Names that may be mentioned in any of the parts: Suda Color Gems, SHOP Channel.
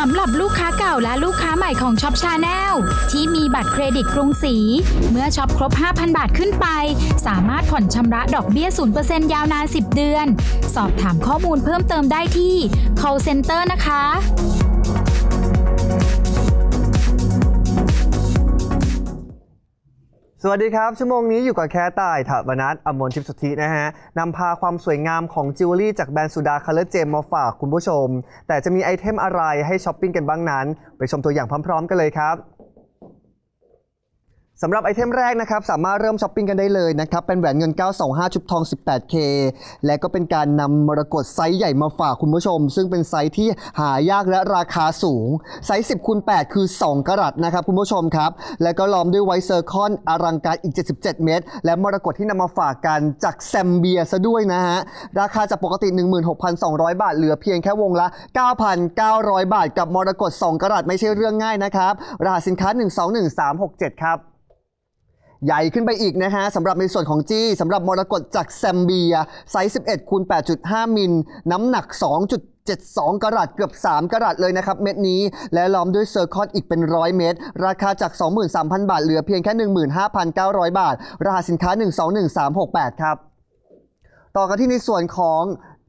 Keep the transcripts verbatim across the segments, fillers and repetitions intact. สำหรับลูกค้าเก่าและลูกค้าใหม่ของช็อปชาแนลที่มีบัตรเครดิตกรุงศรีเมื่อช็อปครบ ห้าพัน บาทขึ้นไปสามารถผ่อนชำระดอกเบี้ย ศูนย์เปอร์เซ็นต์ ยาวนานสิบเดือนสอบถามข้อมูลเพิ่มเติมได้ที่ call center นะคะสวัสดีครับชั่วโมงนี้อยู่กับแคทต่ายถาวรนัทอมรทิพย์สุทธินะฮะนำพาความสวยงามของจิวเวลรี่จากแบรนด์ Suda Color Gems มาฝากคุณผู้ชมแต่จะมีไอเทมอะไรให้ช้อปปิ้งกันบ้างนั้นไปชมตัวอย่างพร้อมๆกันเลยครับสำหรับไอเทมแรกนะครับสามารถเริ่มช้อปปิ้งกันได้เลยนะครับเป็นแหวนเงินเก้าสองห้าชุบทอง สิบแปดเค และก็เป็นการนำมรกตไซส์ใหญ่มาฝากคุณผู้ชมซึ่งเป็นไซส์ที่หายากและราคาสูงไซส์สิบคูณแปดคือสองกะรัตนะครับคุณผู้ชมครับและก็ล้อมด้วยไวท์เซอร์คอนอลังการอีกเจ็ดสิบเจ็ดเม็ดและมรกตที่นำมาฝากกันจากแซมเบียซะด้วยนะฮะราคาจากปกติ หนึ่งหมื่นหกพันสองร้อย บาทเหลือเพียงแค่วงละ เก้าพันเก้าร้อย บาทกับมรกตสองกะรัตไม่ใช่เรื่องง่ายนะครับรหัสสินค้าหนึ่งสองหนึ่งสามหกเจ็ดครับใหญ่ขึ้นไปอีกนะฮะสำหรับในส่วนของจี้สำหรับมรกตจากแซมเบียไซส์สิบเอ็ดคูณแปดจุดห้า มิลน้ำหนัก สองจุดเจ็ดสอง กะรัตเกือบสามกะรัตเลยนะครับเม็ดนี้และล้อมด้วยเซอร์คอนอีกเป็นหนึ่งร้อยเม็ดราคาจาก สองหมื่นสามพัน บาทเหลือเพียงแค่ หนึ่งหมื่นห้าพันเก้าร้อย บาทรหัสสินค้าหนึ่งสองหนึ่งสามหกแปดครับต่อกันที่ในส่วนของ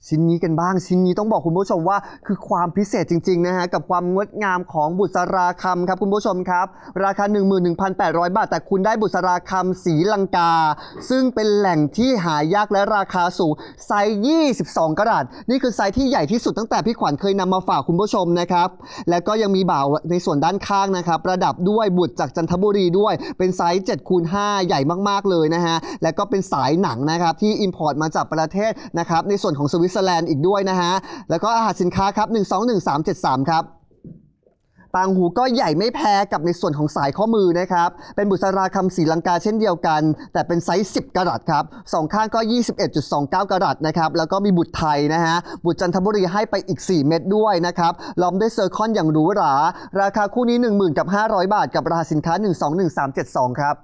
ชิ้นนี้กันบ้างชิ้นนี้ต้องบอกคุณผู้ชมว่าคือความพิเศษจริงๆนะฮะกับความงดงามของบุษราคำครับคุณผู้ชมครับราคา หนึ่งหมื่นหนึ่งพันแปดร้อย บาทแต่คุณได้บุษราคำศรีลังกาซึ่งเป็นแหล่งที่หายากและราคาสูงไซส์ยี่สิบสองกะรัตนี่คือไซส์ที่ใหญ่ที่สุดตั้งแต่พี่ขวัญเคยนำมาฝากคุณผู้ชมนะครับและก็ยังมีบ่าวในส่วนด้านข้างนะครับประดับด้วยบุตรจากจันทบุรีด้วยเป็นไซส์เจ็ดคูณห้าใหญ่มากๆเลยนะฮะและก็เป็นสายหนังนะครับที่อิมพอร์ตมาจากประเทศนะครับในส่วนของสวิสเซอร์แลนด์อีกด้วยนะฮะแล้วก็อาหารสินค้าครับหนึ่งสองหนึ่งสามเจ็ดสามครับต่างหูก็ใหญ่ไม่แพ้กับในส่วนของสายข้อมือนะครับเป็นบุษราคำศรีลังกาเช่นเดียวกันแต่เป็นไซส์สิบกะรัตครับสองข้างก็ ยี่สิบเอ็ดจุดสองเก้า กะรัตนะครับแล้วก็มีบุตรไทยนะฮะบุตรจันทบุรีให้ไปอีกสี่เม็ดด้วยนะครับล้อมด้วยเซอร์คอนอย่างหรูหราราคาคู่นี้หนึ่งหมื่นกับห้าร้อยบาทกับราคาสินค้าหนึ่งสองหนึ่งสามเจ็ดสองครับ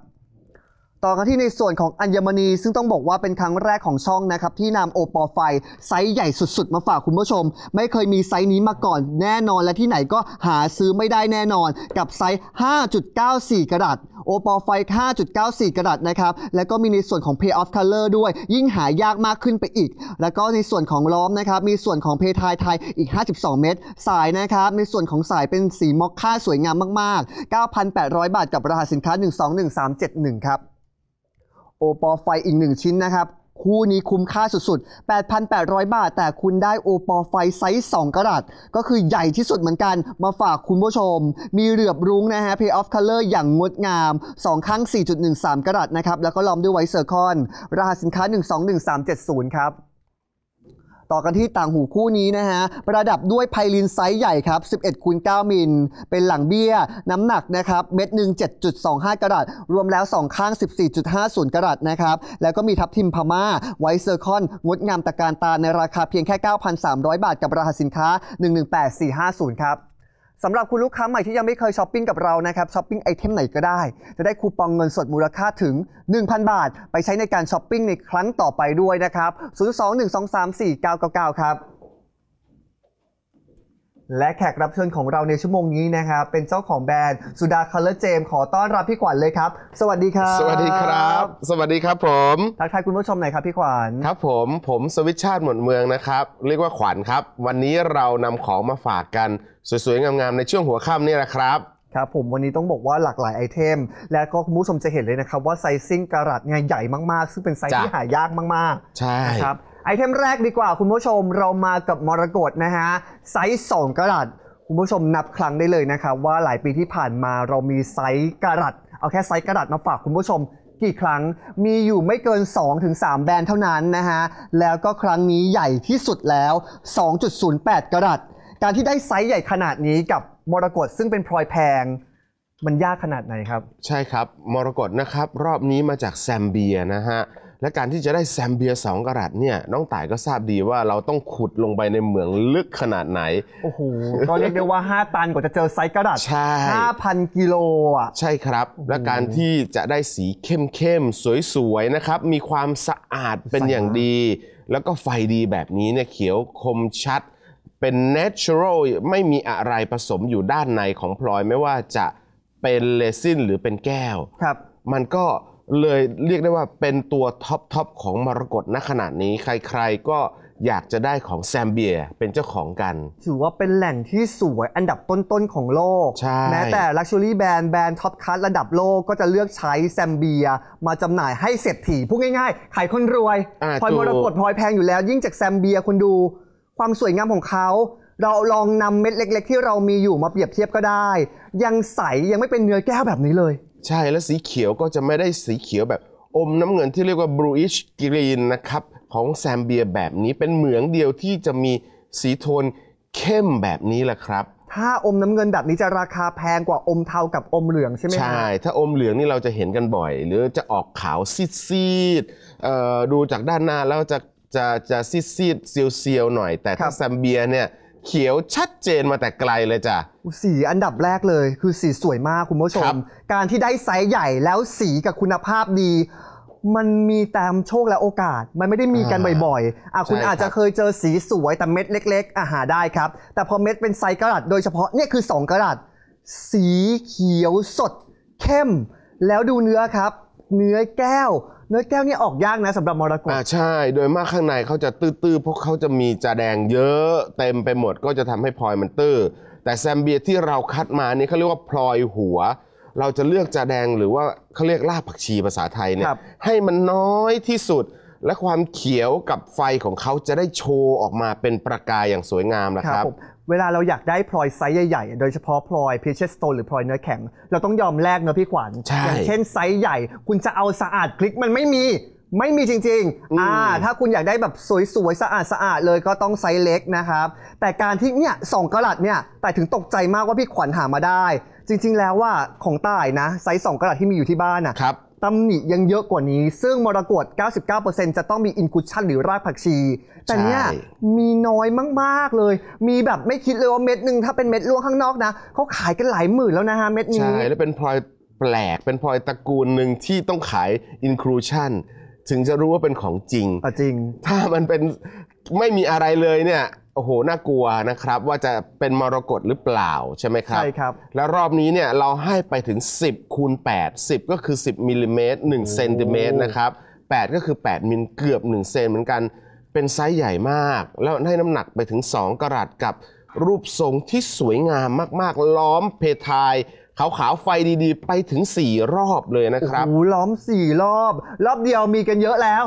ต่อกันที่ในส่วนของอัญมณีซึ่งต้องบอกว่าเป็นครั้งแรกของช่องนะครับที่นำโอปอไฟไซส์ใหญ่สุดๆมาฝากคุณผู้ชมไม่เคยมีไซส์นี้มาก่อนแน่นอนและที่ไหนก็หาซื้อไม่ได้แน่นอนกับไซส์ ห้าจุดเก้าสี่ กะรัตโอปอไฟ ห้าจุดเก้าสี่ กะรัตนะครับและก็มีในส่วนของ Pay of Color ด้วยยิ่งหายากมากขึ้นไปอีกแล้วก็ในส่วนของล้อมนะครับมีส่วนของเพทายไทยอีกห้าสิบสองเม็ดสายนะครับในส่วนของสายเป็นสีมอคค่าสวยงามมากๆ เก้าพันแปดร้อย บาทกับราคาสินค้าหนึ่งสองหนึ่งสามเจ็ดหนึ่งครับโอปอไฟอีกหนึ่งชิ้นนะครับคู่นี้คุ้มค่าสุดๆ แปดพันแปดร้อย บาทแต่คุณได้โอปอไฟไซส์สองกะรัตก็คือใหญ่ที่สุดเหมือนกันมาฝากคุณผู้ชมมีเหลือบรุ้งนะฮะ Pay of Color อย่างงดงามสองข้าง สี่จุดหนึ่งสาม กะรัตนะครับแล้วก็ล้อมด้วยไวท์เซอร์คอนราคาสินค้าหนึ่งสองหนึ่งสามเจ็ดศูนย์ครับต่อกันที่ต่างหูคู่นี้นะฮะประดับด้วยไพลินไซส์ใหญ่ครับสิบเอ็ดคูณเก้า มิลเป็นหลังเบี้ยน้ำหนักนะครับเม็ดหนึ่ง เจ็ดจุดสองห้า กะรัตรวมแล้วสองข้าง สิบสี่จุดห้าศูนย์ กะรัตนะครับแล้วก็มีทับทิมพม่าไวท์เซอร์คอนงดงามตะการตาในราคาเพียงแค่ เก้าพันสามร้อย บาทกับราคาสินค้าหนึ่งหนึ่งแปดสี่ห้าศูนย์ครับสำหรับคุณลูกค้าใหม่ที่ยังไม่เคยช้อปปิ้งกับเรานะครับช้อปปิ้งไอเทมไหนก็ได้จะได้คูปองเงินสดมูลค่าถึง หนึ่งพัน บาทไปใช้ในการช้อปปิ้งในครั้งต่อไปด้วยนะครับศูนย์สองหนึ่งสองสามสี่เก้าเก้าเก้าครับและแขกรับเชิญของเราในชั่วโมงนี้นะครับเป็นเจ้าของแบรนด์ Suda Color Gems ขอต้อนรับพี่ขวัญเลยครับสวัสดีครับสวัสดีครับสวัสดีครับผมทักทายคุณผู้ชมหน่อยครับพี่ขวัญครับผมผมสวิชชาติหมดเมืองนะครับเรียกว่าขวัญครับวันนี้เรานำของมาฝากกันสวยๆงามๆในช่วงหัวค่ำนี่แหละครับครับผมวันนี้ต้องบอกว่าหลากหลายไอเทมและก็คุณผู้ชมจะเห็นเลยนะครับว่าไซซิ่งกะรัตเนี่ยใหญ่มากๆซึ่งเป็นไซส์ที่หายากมากๆใช่ครับไอเทมแรกดีกว่าคุณผู้ชมเรามากับมรกตนะฮะไซส์สองกะรัตคุณผู้ชมนับครั้งได้เลยนะครับว่าหลายปีที่ผ่านมาเรามีไซส์กะรัตเอาแค่ไซส์กะรัตมาฝากคุณผู้ชมกี่ครั้งมีอยู่ไม่เกิน สองถึงสาม แบรนด์เท่านั้นนะฮะแล้วก็ครั้งนี้ใหญ่ที่สุดแล้ว สองจุดศูนย์แปด กะรัตการที่ได้ไซส์ใหญ่ขนาดนี้กับมรกตซึ่งเป็นพลอยแพงมันยากขนาดไหนครับใช่ครับมรกตนะครับรอบนี้มาจากแซมเบียนะฮะและการที่จะได้แซมเบียสองกะรัตเนี่ยน้องต่ายก็ทราบดีว่าเราต้องขุดลงไปในเหมืองลึกขนาดไหนโอ้โหก็เรียกได้ว่า ห้า ตันกว่าจะเจอไซส์กะรัต ห้าพัน กิโลอ่ะใช่ครับและการที่จะได้สีเข้มๆสวยๆนะครับมีความสะอาดเป็นอย่างดีแล้วก็ไฟดีแบบนี้เนี่ยเขียวคมชัด เป็น natural ไม่มีอะไรผสมอยู่ด้านในของพลอยไม่ว่าจะเป็นเรซินหรือเป็นแก้วครับมันก็เลยเรียกได้ว่าเป็นตัวท็อปท็อปของมรกตณขณะนี้ใครๆก็อยากจะได้ของแซมเบียเป็นเจ้าของกันถือว่าเป็นแหล่งที่สวยอันดับต้นๆของโลกแม้แต่ Luxury แบรนด์แบรนด์ท็อปคัสระดับโลกก็จะเลือกใช้แซมเบียมาจำหน่ายให้เศรษฐีพูดง่ายๆขายคนรวยพลอยมรกตพลอยแพงอยู่แล้วยิ่งจากแซมเบียคุณดูความสวยงามของเขาเราลองนำเม็ดเล็กๆที่เรามีอยู่มาเปรียบเทียบก็ได้ยังใสยังไม่เป็นเนื้อแก้วแบบนี้เลยใช่และสีเขียวก็จะไม่ได้สีเขียวแบบอมน้ำเงินที่เรียกว่า bluish green นะครับของแซมเบียแบบนี้เป็นเหมืองเดียวที่จะมีสีโทนเข้มแบบนี้แหละครับถ้าอมน้ำเงินแบบนี้จะราคาแพงกว่าอมเทากับอมเหลืองใช่ไหมใช่ถ้าอมเหลืองนี่เราจะเห็นกันบ่อยหรือจะออกขาวซีดๆดูจากด้านหน้าแล้วจะจะจะซีดๆเซียวๆหน่อยแต่ถ้าแซมเบียเนี่ยเขียวชัดเจนมาแต่ไกลเลยจ้ะสีอันดับแรกเลยคือสีสวยมากคุณผู้ชมการที่ได้ไซส์ใหญ่แล้วสีกับคุณภาพดีมันมีตามโชคและโอกาสมันไม่ได้มีกันบ่อยๆอ่ะคุณอาจจะเคยเจอสีสวยแต่เม็ดเล็กๆอ่ะหาได้ครับแต่พอเม็ดเป็นไซส์กะรัตโดยเฉพาะเนี่ยคือสองกะรัตสีเขียวสดเข้มแล้วดูเนื้อครับเนื้อแก้วเนื้อแก้วนี่ออกยากนะสำหรับมรกตอ่าใช่โดยมากข้างในเขาจะตื้อๆเพราะเขาจะมีจาแดงเยอะเต็มไปหมดก็จะทำให้พลอยมันตื้อแต่แซมเบียที่เราคัดมานี่เขาเรียกว่าพลอยหัวเราจะเลือกจาแดงหรือว่าเขาเรียกรากผักชีภาษาไทยเนี่ยให้มันน้อยที่สุดและความเขียวกับไฟของเขาจะได้โชว์ออกมาเป็นประกายอย่างสวยงามนะครับเวลาเราอยากได้พลอยไซส์ใหญ่ๆโดยเฉพาะพลอยพิชเชสโตนหรือพลอยเนื้อแข็งเราต้องยอมแลกเนอะพี่ขวัญอย่างเช่นไซส์ใหญ่คุณจะเอาสะอาดคลิกมันไม่มีไม่มีจริงๆอ่าถ้าคุณอยากได้แบบสวยๆสะอาดสะอาดเลยก็ต้องไซส์เล็กนะครับแต่การที่เนี่ยสองกะรัตเนี่ยแต่ถึงตกใจมากว่าพี่ขวัญหามาได้จริงๆแล้วว่าของต่ายนะไซส์สองกะรัตที่มีอยู่ที่บ้านน่ะตำหนิยังเยอะกว่านี้ซึ่งมรกต เก้าสิบเก้าเปอร์เซ็นต์ จะต้องมีอินคุชชั่นหรือรากผักชีแต่เนี้ยมีน้อยมากๆเลยมีแบบไม่คิดเลยว่าเม็ดหนึ่งถ้าเป็นเม็ดล่วงข้างนอกนะเขาขายกันหลายหมื่นแล้วนะฮะเม็ดนี้ใช่แล้วเป็นพลอยแปลกเป็นพลอยตระกูลหนึ่งที่ต้องขายอินคุชชั่นถึงจะรู้ว่าเป็นของจริงจริงถ้ามันเป็นไม่มีอะไรเลยเนี่ยโอ้โหน่ากลัวนะครับว่าจะเป็นมรกตหรือเปล่าใช่ไหมครับใช่ครับแล้วรอบนี้เนี่ยเราให้ไปถึงสิบคูณแปด สิบก็คือสิบมิลลิเมตรหนึ่งเซนติเมตรนะครับแปดก็คือแปดมิลเกือบหนึ่งเซนเหมือนกันเป็นไซส์ใหญ่มากแล้วให้น้ำหนักไปถึงสองกะรัตกับรูปทรงที่สวยงามมากๆล้อมเพทายขาวๆไฟดีๆไปถึงสี่รอบเลยนะครับโอ้ล้อมสี่รอบรอบเดียวมีกันเยอะแล้ว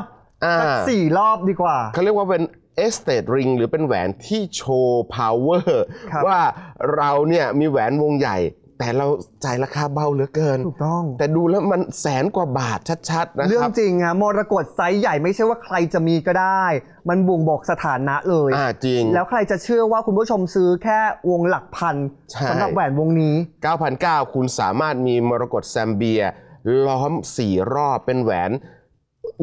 สักสี่รอบดีกว่าเขาเรียกว่าเป็นเอสเตทริงหรือเป็นแหวนที่โชว์พาวเวอร์ว่าเราเนี่ยมีแหวนวงใหญ่แต่เราจ่ายราคาเบาเหลือเกินถูกต้องแต่ดูแล้วมันแสนกว่าบาทชัดๆนะครับเรื่องจริงฮะมรกตไซส์ใหญ่ไม่ใช่ว่าใครจะมีก็ได้มันบ่งบอกสถานะเลยอ่าจริงแล้วใครจะเชื่อว่าคุณผู้ชมซื้อแค่วงหลักพันสำหรับแหวนวงนี้ เก้าพันเก้าร้อย คุณสามารถมีมรกตแซมเบียล้อมสี่รอบเป็นแหวน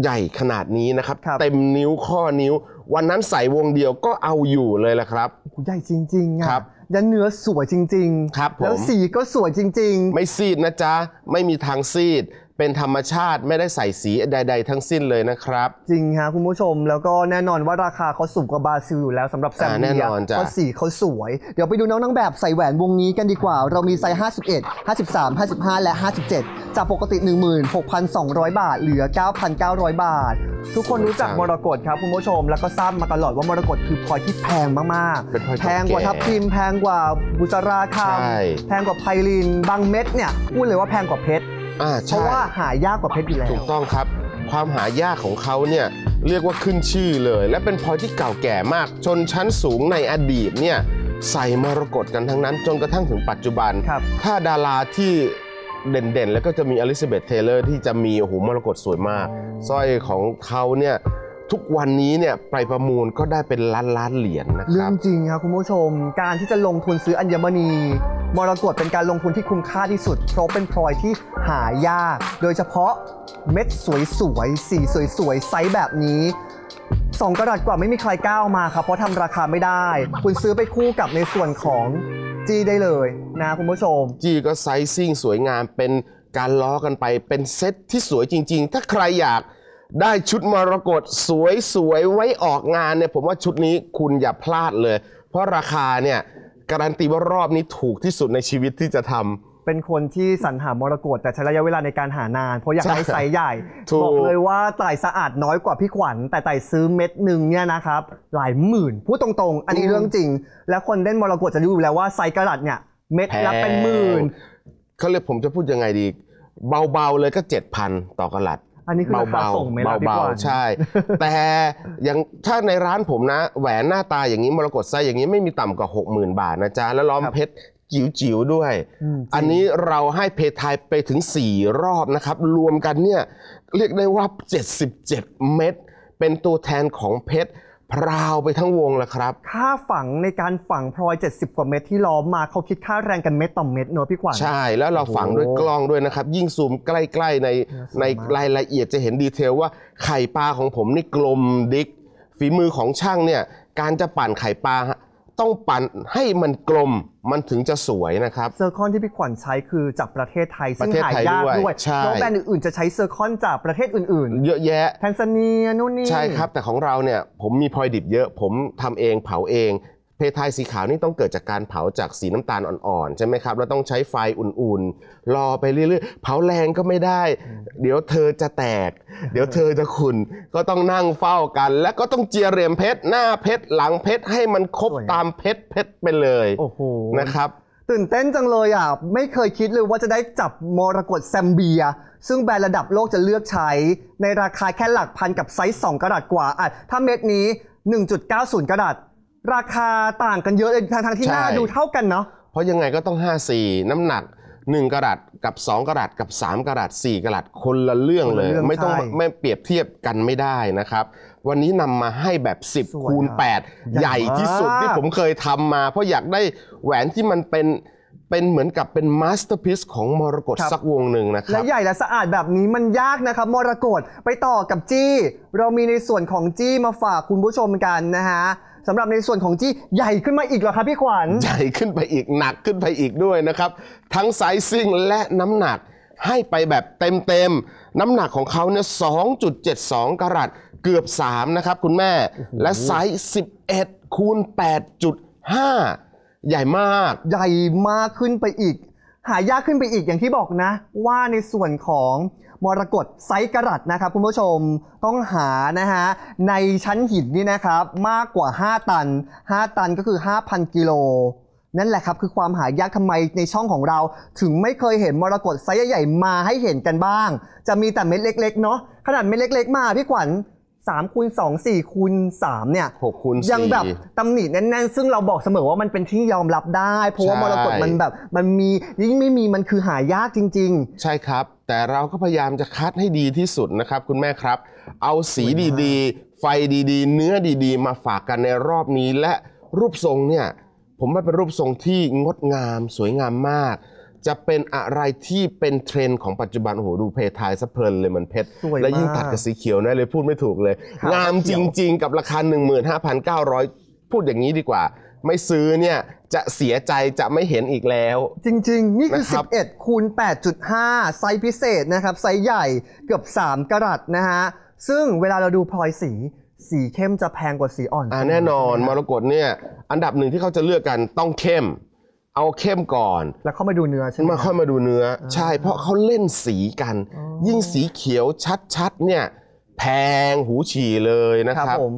ใหญ่ขนาดนี้นะครับเต็มนิ้วข้อนิ้ววันนั้นใส่วงเดียวก็เอาอยู่เลยละครับใหญ่จริงๆครับยันเนื้อสวยจริงๆครับแล้วสีก็สวยจริงๆไม่ซีดนะจ๊ะไม่มีทางซีดเป็นธรรมชาติไม่ได้ใส่สีใดๆทั้งสิ้นเลยนะครับจริงฮะคุณผู้ชมแล้วก็แน่นอนว่าราคาเขาสูงกว่าบราซิลอยู่แล้วสำหรับแซมเบียเพราะสีเขาสวยเดี๋ยวไปดูน้องนางแบบใส่แหวนวงนี้กันดีกว่าเรามีไซส์ห้าสิบเอ็ด ห้าสิบสาม ห้าสิบห้า และ ห้าสิบเจ็ดจากปกติ หนึ่งหมื่นหกพันสองร้อย บาทเหลือ เก้าพันเก้าร้อย บาททุกคนรู้จักมรกตครับคุณผู้ชมแล้วก็ทราบมาตลอดว่ามรกตคือพลอยที่แพงมากๆแพงกว่าทับทิมแพงกว่าบุษราคำแพงกว่าไพลินบางเม็ดเนี่ยพูดเลยว่าแพงกว่าเพชรเพราะว่าหายากกว่าเพชรอยู่แล้วถูกต้องครับความหายากของเขาเนี่ยเรียกว่าขึ้นชื่อเลยและเป็นพลอยที่เก่าแก่มากชนชั้นสูงในอดีตเนี่ยใส่มรกตกันทั้งนั้นจนกระทั่งถึงปัจจุบันถ้าดาราที่เด่นๆแล้วก็จะมีอลิซาเบธเทเลอร์ที่จะมีโอ้โหมรกตสวยมากสร้อยของเขาเนี่ยทุกวันนี้เนี่ยไปประมูลก็ได้เป็นล้านล้านเหรียญ นะครับเรื่องจริงครับคุณผู้ชมการที่จะลงทุนซื้ออัญมณีมรกตเป็นการลงทุนที่คุ้มค่าที่สุดเพราะเป็นพลอยที่หายากโดยเฉพาะเม็ดสวยๆสีสวยๆไซส์แบบนี้สองกะรัตกว่าไม่มีใครกล้าเอามาครับเพราะทำราคาไม่ได้คุณซื้อไปคู่กับในส่วนของจีได้เลยนะคุณผู้ชมจีก็ไซซิ่งสวยงามเป็นการล้อกันไปเป็นเซตที่สวยจริงๆถ้าใครอยากได้ชุดมรกตสวยๆไว้ออกงานเนี่ยผมว่าชุดนี้คุณอย่าพลาดเลย เพราะราคาเนี่ยการันตีว่ารอบนี้ถูกที่สุดในชีวิตที่จะทำเป็นคนที่สรรหามรกตแต่ใช้ระยะเวลาในการหานานเพราะอยากได้ไซส์ใหญ่บอกเลยว่าไต่สะอาดน้อยกว่าพี่ขวัญแต่ไต่ซื้อเม็ดหนึ่งเนี่ยนะครับหลายหมื่นพูดตรงๆอันนี้เรื่องจริงและคนเล่นมรกตจะรู้อยู่แล้วว่าไซส์กระดาษเนี่ยเม็ดละเป็นหมื่นเขาเรียกผมจะพูดยังไงดีเบาๆเลยก็ เจ็ดพัน ต่อกระดาษอันนี้คือราคาส่งเม็ดละพี่ขวัญใช่แต่ยังถ้าในร้านผมนะแหวนหน้าตาอย่างนี้มรกตไซส์อย่างนี้ไม่มีต่ำกว่า หกหมื่น บาทนะจ๊ะแล้วล้อมเพชรจิ๋วๆด้วยอันนี้เราให้เพทายไปถึงสี่รอบนะครับรวมกันเนี่ยเรียกได้ว่าเจ็ดสิบเจ็ดเม็ดเป็นตัวแทนของเพชรพราวไปทั้งวงแล้วครับค่าฝังในการฝังพลอยเจ็ดสิบกว่าเม็ดที่ล้อมมาเขาคิดค่าแรงกันเม็ดต่อเม็ดเนอะพี่ขวัญใช่แล้วเราฝังด้วยกล้องด้วยนะครับยิ่งซูมใกล้ๆในในรายละเอียดจะเห็นดีเทลว่าไข่ปลาของผมนี่กลมดิกฝีมือของช่างเนี่ยการจะปั่นไข่ปลาต้องปั่นให้มันกลมมันถึงจะสวยนะครับเซอร์คอนที่พี่ขวัญใช้คือจากประเทศไทยซึ่งหายากด้วยน้องแบรนด์อื่นๆจะใช้เซอร์คอนจากประเทศอื่นๆเยอะแยะแทนซาเนียนู่นนี่ใช่ครับแต่ของเราเนี่ยผมมีพลอยดิบเยอะผมทำเองเผาเองเพทายสีขาวนี่ต้องเกิดจากการเผาจากสีน้ำตาลอ่อนๆใช่ไหมครับเราต้องใช้ไฟอุ่นๆรอไปเรื่อยๆเผาแรงก็ไม่ได้เดี๋ยวเธอจะแตกเดี๋ยวเธอจะขุ่นก็ต้องนั่งเฝ้ากันและก็ต้องเจียเรียมเพชรหน้าเพชรหลังเพชรให้มันครบตามเพชรเพชรไปเลยโอ้โหนะครับตื่นเต้นจังเลยอ่ะไม่เคยคิดเลยว่าจะได้จับมรกตแซมเบียซึ่งแบรนด์ระดับโลกจะเลือกใช้ในราคาแค่หลักพันกับไซส์สองกะรัตกว่าอ่ะถ้าเม็ดนี้ หนึ่งจุดเก้าศูนย์ กะรัตราคาต่างกันเยอะเลยทางๆที่น่าดูเท่ากันเนาะเพราะยังไงก็ต้องห้าสี่น้ำหนักหนึ่งกะรัตกับสองกะรัตกับสามกะรัตสี่กะรัตคนละเรื่องเลยไม่ต้องไม่เปรียบเทียบกันไม่ได้นะครับวันนี้นำมาให้แบบสิบคูณแปดใหญ่ที่สุดที่ผมเคยทำมาเพราะอยากได้แหวนที่มันเป็นเป็นเหมือนกับเป็นมาสเตอร์พีซของมรกตสักวงหนึ่งนะครับและใหญ่และสะอาดแบบนี้มันยากนะครับมรกตไปต่อกับจี้เรามีในส่วนของจี้มาฝากคุณผู้ชมกันนะฮะสำหรับในส่วนของจี้ใหญ่ขึ้นมาอีกเหรอครับพี่ขวัญใหญ่ขึ้นไปอีกหนักขึ้นไปอีกด้วยนะครับทั้งไซซิ่งและน้ำหนักให้ไปแบบเต็มๆน้ำหนักของเขาเนี่ย สองจุดเจ็ดสอง กะรัตเกือบสามนะครับคุณแม่และไซส์สิบเอ็ดคูณ แปดจุดห้า ใหญ่มากใหญ่มากขึ้นไปอีกหายากขึ้นไปอีกอย่างที่บอกนะว่าในส่วนของมรกตไซส์กะรัตนะครับคุณผู้ชมต้องหานะฮะในชั้นหินนี่นะครับมากกว่าห้าตันห้าตันก็คือ ห้าพัน กิโลนั่นแหละครับคือความหายากทำไมในช่องของเราถึงไม่เคยเห็นมรกตไซส์ใหญ่ๆมาให้เห็นกันบ้างจะมีแต่เม็ดเล็กๆเนาะขนาดเม็ดเล็กๆมาพี่ขวัญสามคูณสอง สี่คูณสามเนี่ยหกคูณสี่ยังแบบตำหนิแน่นๆซึ่งเราบอกเสมอว่ามันเป็นที่ยอมรับได้เพราะว่ามรกตมันแบบมันมียิ่งไม่มีมันคือหายากจริงๆใช่ครับแต่เราก็พยายามจะคัดให้ดีที่สุดนะครับคุณแม่ครับเอาสีดีๆไฟดีๆเนื้อดีๆมาฝากกันในรอบนี้และรูปทรงเนี่ยผมว่าเป็นรูปทรงที่งดงามสวยงามมากจะเป็นอะไรที่เป็นเทรนด์ของปัจจุบันโอ้โหดูเพทายสะเพลินเลยมันเพชรและยิ่งตัดกับสีเขียวนะเลยพูดไม่ถูกเลยงามจริงๆกับราคา หนึ่งหมื่นห้าพันเก้าร้อย พูดอย่างนี้ดีกว่าไม่ซื้อเนี่ยจะเสียใจจะไม่เห็นอีกแล้วจริงๆนี่คือ สิบเอ็ด คูณ แปดจุดห้า ไซส์พิเศษนะครับไซส์ใหญ่เกือบสามกะรัตนะฮะซึ่งเวลาเราดูพลอยสีสีเข้มจะแพงกว่าสีอ่อนแน่นอนมรกตเนี่ยอันดับหนึ่งที่เขาจะเลือกกันต้องเข้มเอาเข้มก่อนแล้วเข้ามาดูเนื้อใช่ไหมค่อยมาดูเนื้อใช่เพราะเขาเล่นสีกันยิ่งสีเขียวชัดๆเนี่ยแพงหูฉี่เลยนะครับผม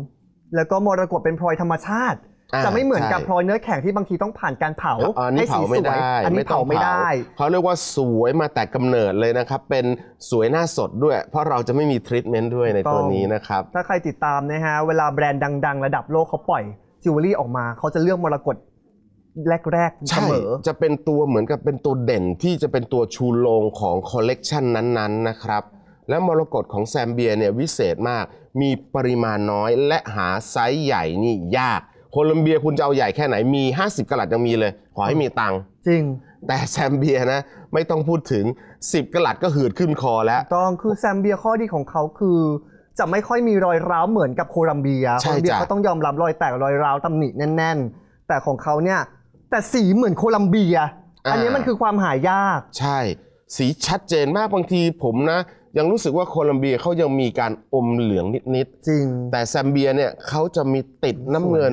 แล้วก็มรกตเป็นพลอยธรรมชาติจะไม่เหมือนกับพลอยเนื้อแข็งที่บางทีต้องผ่านการเผาให้สีสวยอันนี้เผาไม่ได้เขาเรียกว่าสวยมาแต่กำเนิดเลยนะครับเป็นสวยหน้าสดด้วยเพราะเราจะไม่มีทรีทเมนต์ด้วยในตัวนี้นะครับถ้าใครติดตามนะฮะเวลาแบรนด์ดังๆระดับโลกเขาปล่อยจิวเวลรี่ออกมาเขาจะเลือกมรกตแรกๆเสมอจะเป็นตัวเหมือนกับเป็นตัวเด่นที่จะเป็นตัวชูโรงของคอลเลกชันนั้นๆนะครับและมรกตของแซมเบียเนี่ยวิเศษมากมีปริมาณน้อยและหาไซส์ใหญ่นี่ยากโคลอมเบียคุณจะเอาใหญ่แค่ไหนมีห้าสิบกะรัตยังมีเลยขอให้มีตังค์จริงแต่แซมเบียนะไม่ต้องพูดถึงสิบกะรัตก็หืดขึ้นคอแล้วต้องคือแซมเบียข้อดีของเขาคือจะไม่ค่อยมีรอยร้าวเหมือนกับโคลอมเบียโคลอมเบียเขาต้องยอมรับรอยแตกรอยร้าวตำหนิแน่นๆแต่ของเขาเนี่ยแต่สีเหมือนโคลัมเบีย อ, อันนี้มันคือความหายากใช่สีชัดเจนมากบางทีผมนะยังรู้สึกว่าโคลัมเบียเขายังมีการอมเหลืองนิดๆจริงแต่แซมเบียเนี่ยเขาจะมีติดน้ำเงิน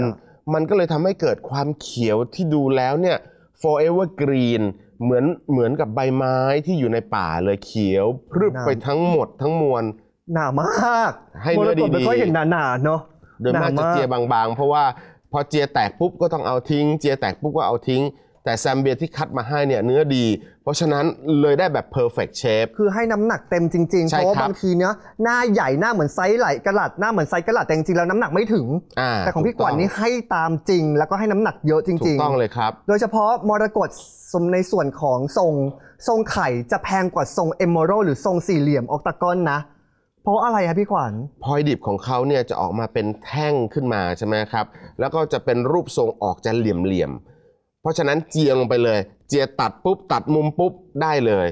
มันก็เลยทำให้เกิดความเขียวที่ดูแล้วเนี่ย forever green เหมือนเหมือนกับใบไม้ที่อยู่ในป่าเลยเขียวพรึบไปทั้งหมดทั้งมวลหนามากให้เนื้อดีๆมันก็อย่างหนาๆเนาะโดยมากจะเจียบางๆเพราะว่าพอเจียแตกปุ๊บก็ต้องเอาทิ้งเจียแตกปุ๊บก็เอาทิ้งแต่แซมเบียที่คัดมาให้เนี่ยเนื้อดีเพราะฉะนั้นเลยได้แบบ perfect shape คือให้น้ำหนักเต็มจริงๆเพราะว่าบางทีเนี้ยหน้าใหญ่หน้าเหมือนไซส์ไหลกระหลัดหน้าเหมือนไซส์กระหลัดแต่จริงๆแล้วน้ำหนักไม่ถึงแต่ของพี่กวางนี่ให้ตามจริงแล้วก็ให้น้ำหนักเยอะจริงๆถูกต้องเลยครับโดยเฉพาะมรกตในส่วนของทรงทรงไข่จะแพงกว่าทรงเอมเมอรัลหรือทรงสี่เหลี่ยมออกตากอนนะเพราะอะไรครับพี่ขวัญพลอยดิบของเขาเนี่ยจะออกมาเป็นแท่งขึ้นมาใช่ไหมครับแล้วก็จะเป็นรูปทรงออกจะเหลี่ยมๆเพราะฉะนั้นเจียลงไปเลยเจียตัดปุ๊บตัดมุมปุ๊บได้เลย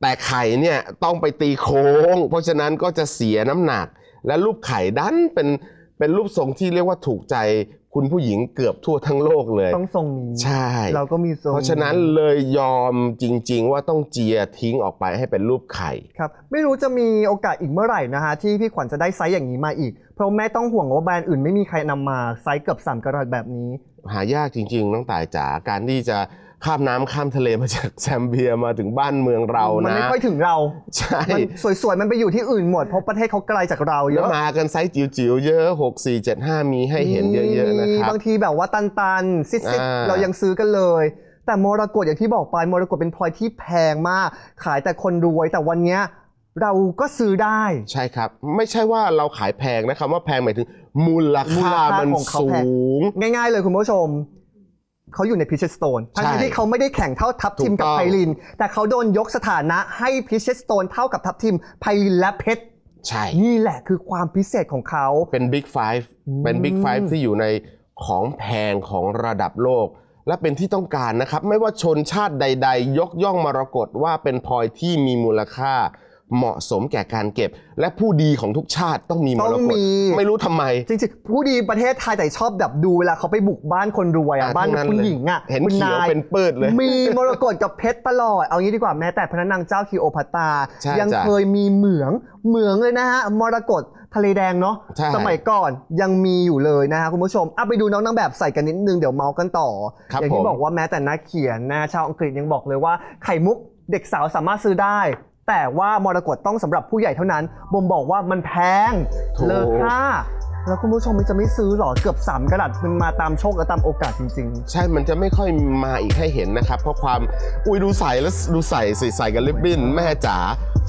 แต่ไข่เนี่ยต้องไปตีโค้งเพราะฉะนั้นก็จะเสียน้ำหนักและรูปไข่ดันเป็นเป็นรูปทรงที่เรียกว่าถูกใจคุณผู้หญิงเกือบทั่วทั้งโลกเลยต้องทรงนี้ใช่เราก็มีทรงเพราะฉะนั้นเลยยอมจริงๆว่าต้องเจียทิ้งออกไปให้เป็นรูปไข่ครับไม่รู้จะมีโอกาสอีกเมื่อไหร่นะฮะที่พี่ขวัญจะได้ไซส์อย่างนี้มาอีกเพราะแม่ต้องห่วงว่าแบรนด์อื่นไม่มีใครนำมาไซส์เกือบสามกระดาษแบบนี้หายากจริงๆน้องต่ายจ๋าการที่จะข้ามน้ำข้ามทะเลมาจากแซมเบียมาถึงบ้านเมืองเรานะมันไม่ค่อยถึงเราใช่สวยๆมันไปอยู่ที่อื่นหมดเพราะประเทศเขาไกลจากเราเยอะมากันไซส์จิ๋วๆเยอะหก สี่ เจ็ด ห้ามีให้เห็นเยอะๆนะครับบางทีแบบว่าตันๆซิดๆเรายังซื้อกันเลยแต่มรกตอย่างที่บอกไปมรกตเป็นพลอยที่แพงมากขายแต่คนรวยแต่วันนี้เราก็ซื้อได้ใช่ครับไม่ใช่ว่าเราขายแพงนะครับว่าแพงหมายถึงมูลค่ามันสูงง่ายๆเลยคุณผู้ชมเขาอยู่ในพิชเชสโตนทั้งที่เขาไม่ได้แข่งเท่าทัพทิมกับไพลินแต่เขาโดนยกสถานะให้พิชเชสโตนเท่ากับทัพทิมไพลินและเพชรใช่นี่แหละคือความพิเศษของเขาเป็นบิ๊กไฟฟ์เป็นบิ๊กไฟฟ์ที่อยู่ในของแพงของระดับโลกและเป็นที่ต้องการนะครับไม่ว่าชนชาติใดๆยกย่องมรกตว่าเป็นพลอยที่มีมูลค่าเหมาะสมแก่การเก็บและผู้ดีของทุกชาติต้องมีมรกตไม่รู้ทำไมจริงๆผู้ดีประเทศไทยแต่ชอบดับดูเวลาเขาไปบุกบ้านคนรวยอ่ะบ้านคุณหญิงอ่ะเห็นเขียวเป็นเปิดเลยมีมรกตกับเพชรตลอดเอางี้ดีกว่าแม้แต่พระนางเจ้าคลีโอพัตรายังเคยมีเหมืองเหมืองเลยนะฮะมรกตทะเลแดงเนาะสมัยก่อนยังมีอยู่เลยนะฮะคุณผู้ชมเอาไปดูน้องนางแบบใส่กันนิดนึงเดี๋ยวเมาส์กันต่ออย่างที่บอกว่าแม้แต่นักเขียนนะชาวอังกฤษยังบอกเลยว่าไข่มุกเด็กสาวสามารถซื้อได้แต่ว่ามรกตต้องสำหรับผู้ใหญ่เท่านั้นบ่มบอกว่ามันแพงเลอค่าแล้วคุณผู้ชมมันจะไม่ซื้อหรอเกือบสามกระดาษมันมาตามโชคและตามโอกาสจริงๆใช่มันจะไม่ค่อยมาอีกให้เห็นนะครับเพราะความอุ้ยดูใส่แล้วดูใส่ใส่กันลิบบิ้นแม่จ๋า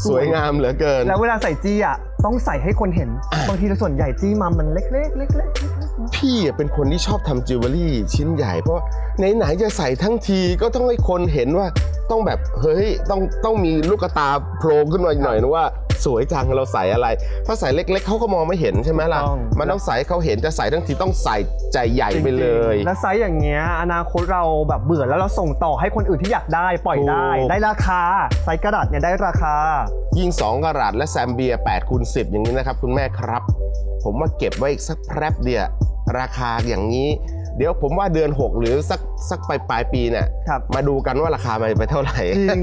สวยงามเหลือเกินแล้วเวลาใส่จี้อ่ะต้องใส่ให้คนเห็นบางทีส่วนใหญ่จี้มามันเล็กๆเล็กๆพี่เป็นคนที่ชอบทำจิวเวลรี่ชิ้นใหญ่เพราะไหนๆจะใส่ทั้งทีก็ต้องให้คนเห็นว่าต้องแบบเฮ้ยต้องต้องมีลูกตาโผล่ขึ้นมาหน่อยนะว่าสวยจังเราใส่อะไรถ้าใส่เล็กๆเขาก็มองไม่เห็นใช่ไหมล่ะมันต้องใส่เขาเห็นจะใส่ทั้งทีต้องใส่ใจใหญ่ไปเลยแล้วไซส์อย่างเงี้ยอนาคตเราแบบเบื่อแล้วเราส่งต่อให้คนอื่นที่อยากได้ปล่อยได้ได้ราคาไซส์กระดาษเนี่ยได้ราคายิ่งสองกระดาษและแซมเบียแปดคูณสิบอย่างนี้นะครับคุณแม่ครับผมว่าเก็บไว้อีกสักแพรบเดียวราคาอย่างนี้เดี๋ยวผมว่าเดือนหกหรือสักสักปลายปลายปีเนี่ยมาดูกันว่าราคามันไปเท่าไหร่จริง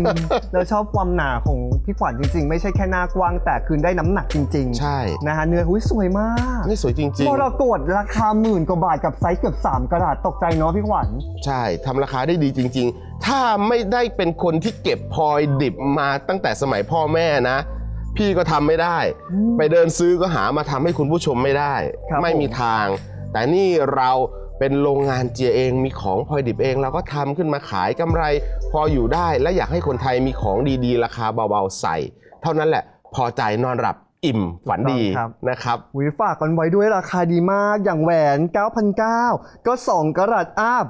เราชอบความหนาของพี่ขวัญจริงๆไม่ใช่แค่หน้ากว้างแต่คืนได้น้ำหนักจริงๆใช่นะฮะเนื้อหุ้ยสวยมากนี่สวยจริงๆมรกตราคาหมื่นกว่าบาทกับไซส์เกือบสามกระดาษตกใจเนาะพี่ขวัญใช่ทำราคาได้ดีจริงๆถ้าไม่ได้เป็นคนที่เก็บพลอยดิบมาตั้งแต่สมัยพ่อแม่นะพี่ก็ทำไม่ได้ไปเดินซื้อก็หามาทำให้คุณผู้ชมไม่ได้ไม่มีทางแต่นี่เราเป็นโรงงานเจียเองมีของพลอยดิบเองเราก็ทำขึ้นมาขายกำไรพออยู่ได้และอยากให้คนไทยมีของดีๆราคาเบาๆใส่เท่านั้นแหละพอใจนอนหลับอิ่มฝันดีนะครับวิฝากกันไว้ด้วยราคาดีมากอย่างแหวน เก้าพันเก้าร้อย ก็สองกะรัตอัพ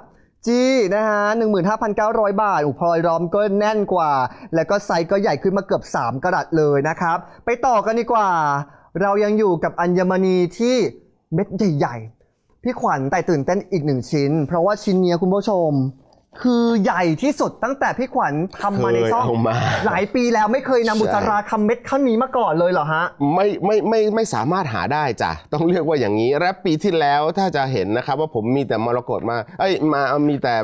จี้นะฮะ หนึ่งหมื่นห้าพันเก้าร้อย บาทอุพลอยล้อมก็แน่นกว่าแล้วก็ไซส์ก็ใหญ่ขึ้นมาเกือบสามกะรัตเลยนะครับไปต่อกันดีกว่าเรายังอยู่กับอัญมณีที่เม็ดใหญ่ๆพี่ขวัญแต่ตื่นเต้นอีกหนึ่งชิ้นเพราะว่าชิ้นนี้คุณผู้ชมคือใหญ่ที่สุดตั้งแต่พี่ขวัญทำมาในช่องหลายปีแล้วไม่เคยนำอุจจาระคำเม็ดข้าวนี้มาก่อนเลยเหรอฮะไม่ไม่ไม่ไม่สามารถหาได้จ้ะต้องเรียกว่าอย่างนี้และปีที่แล้วถ้าจะเห็นนะครับว่าผมมีแต่มรกตมาเอ้ยมามีแต่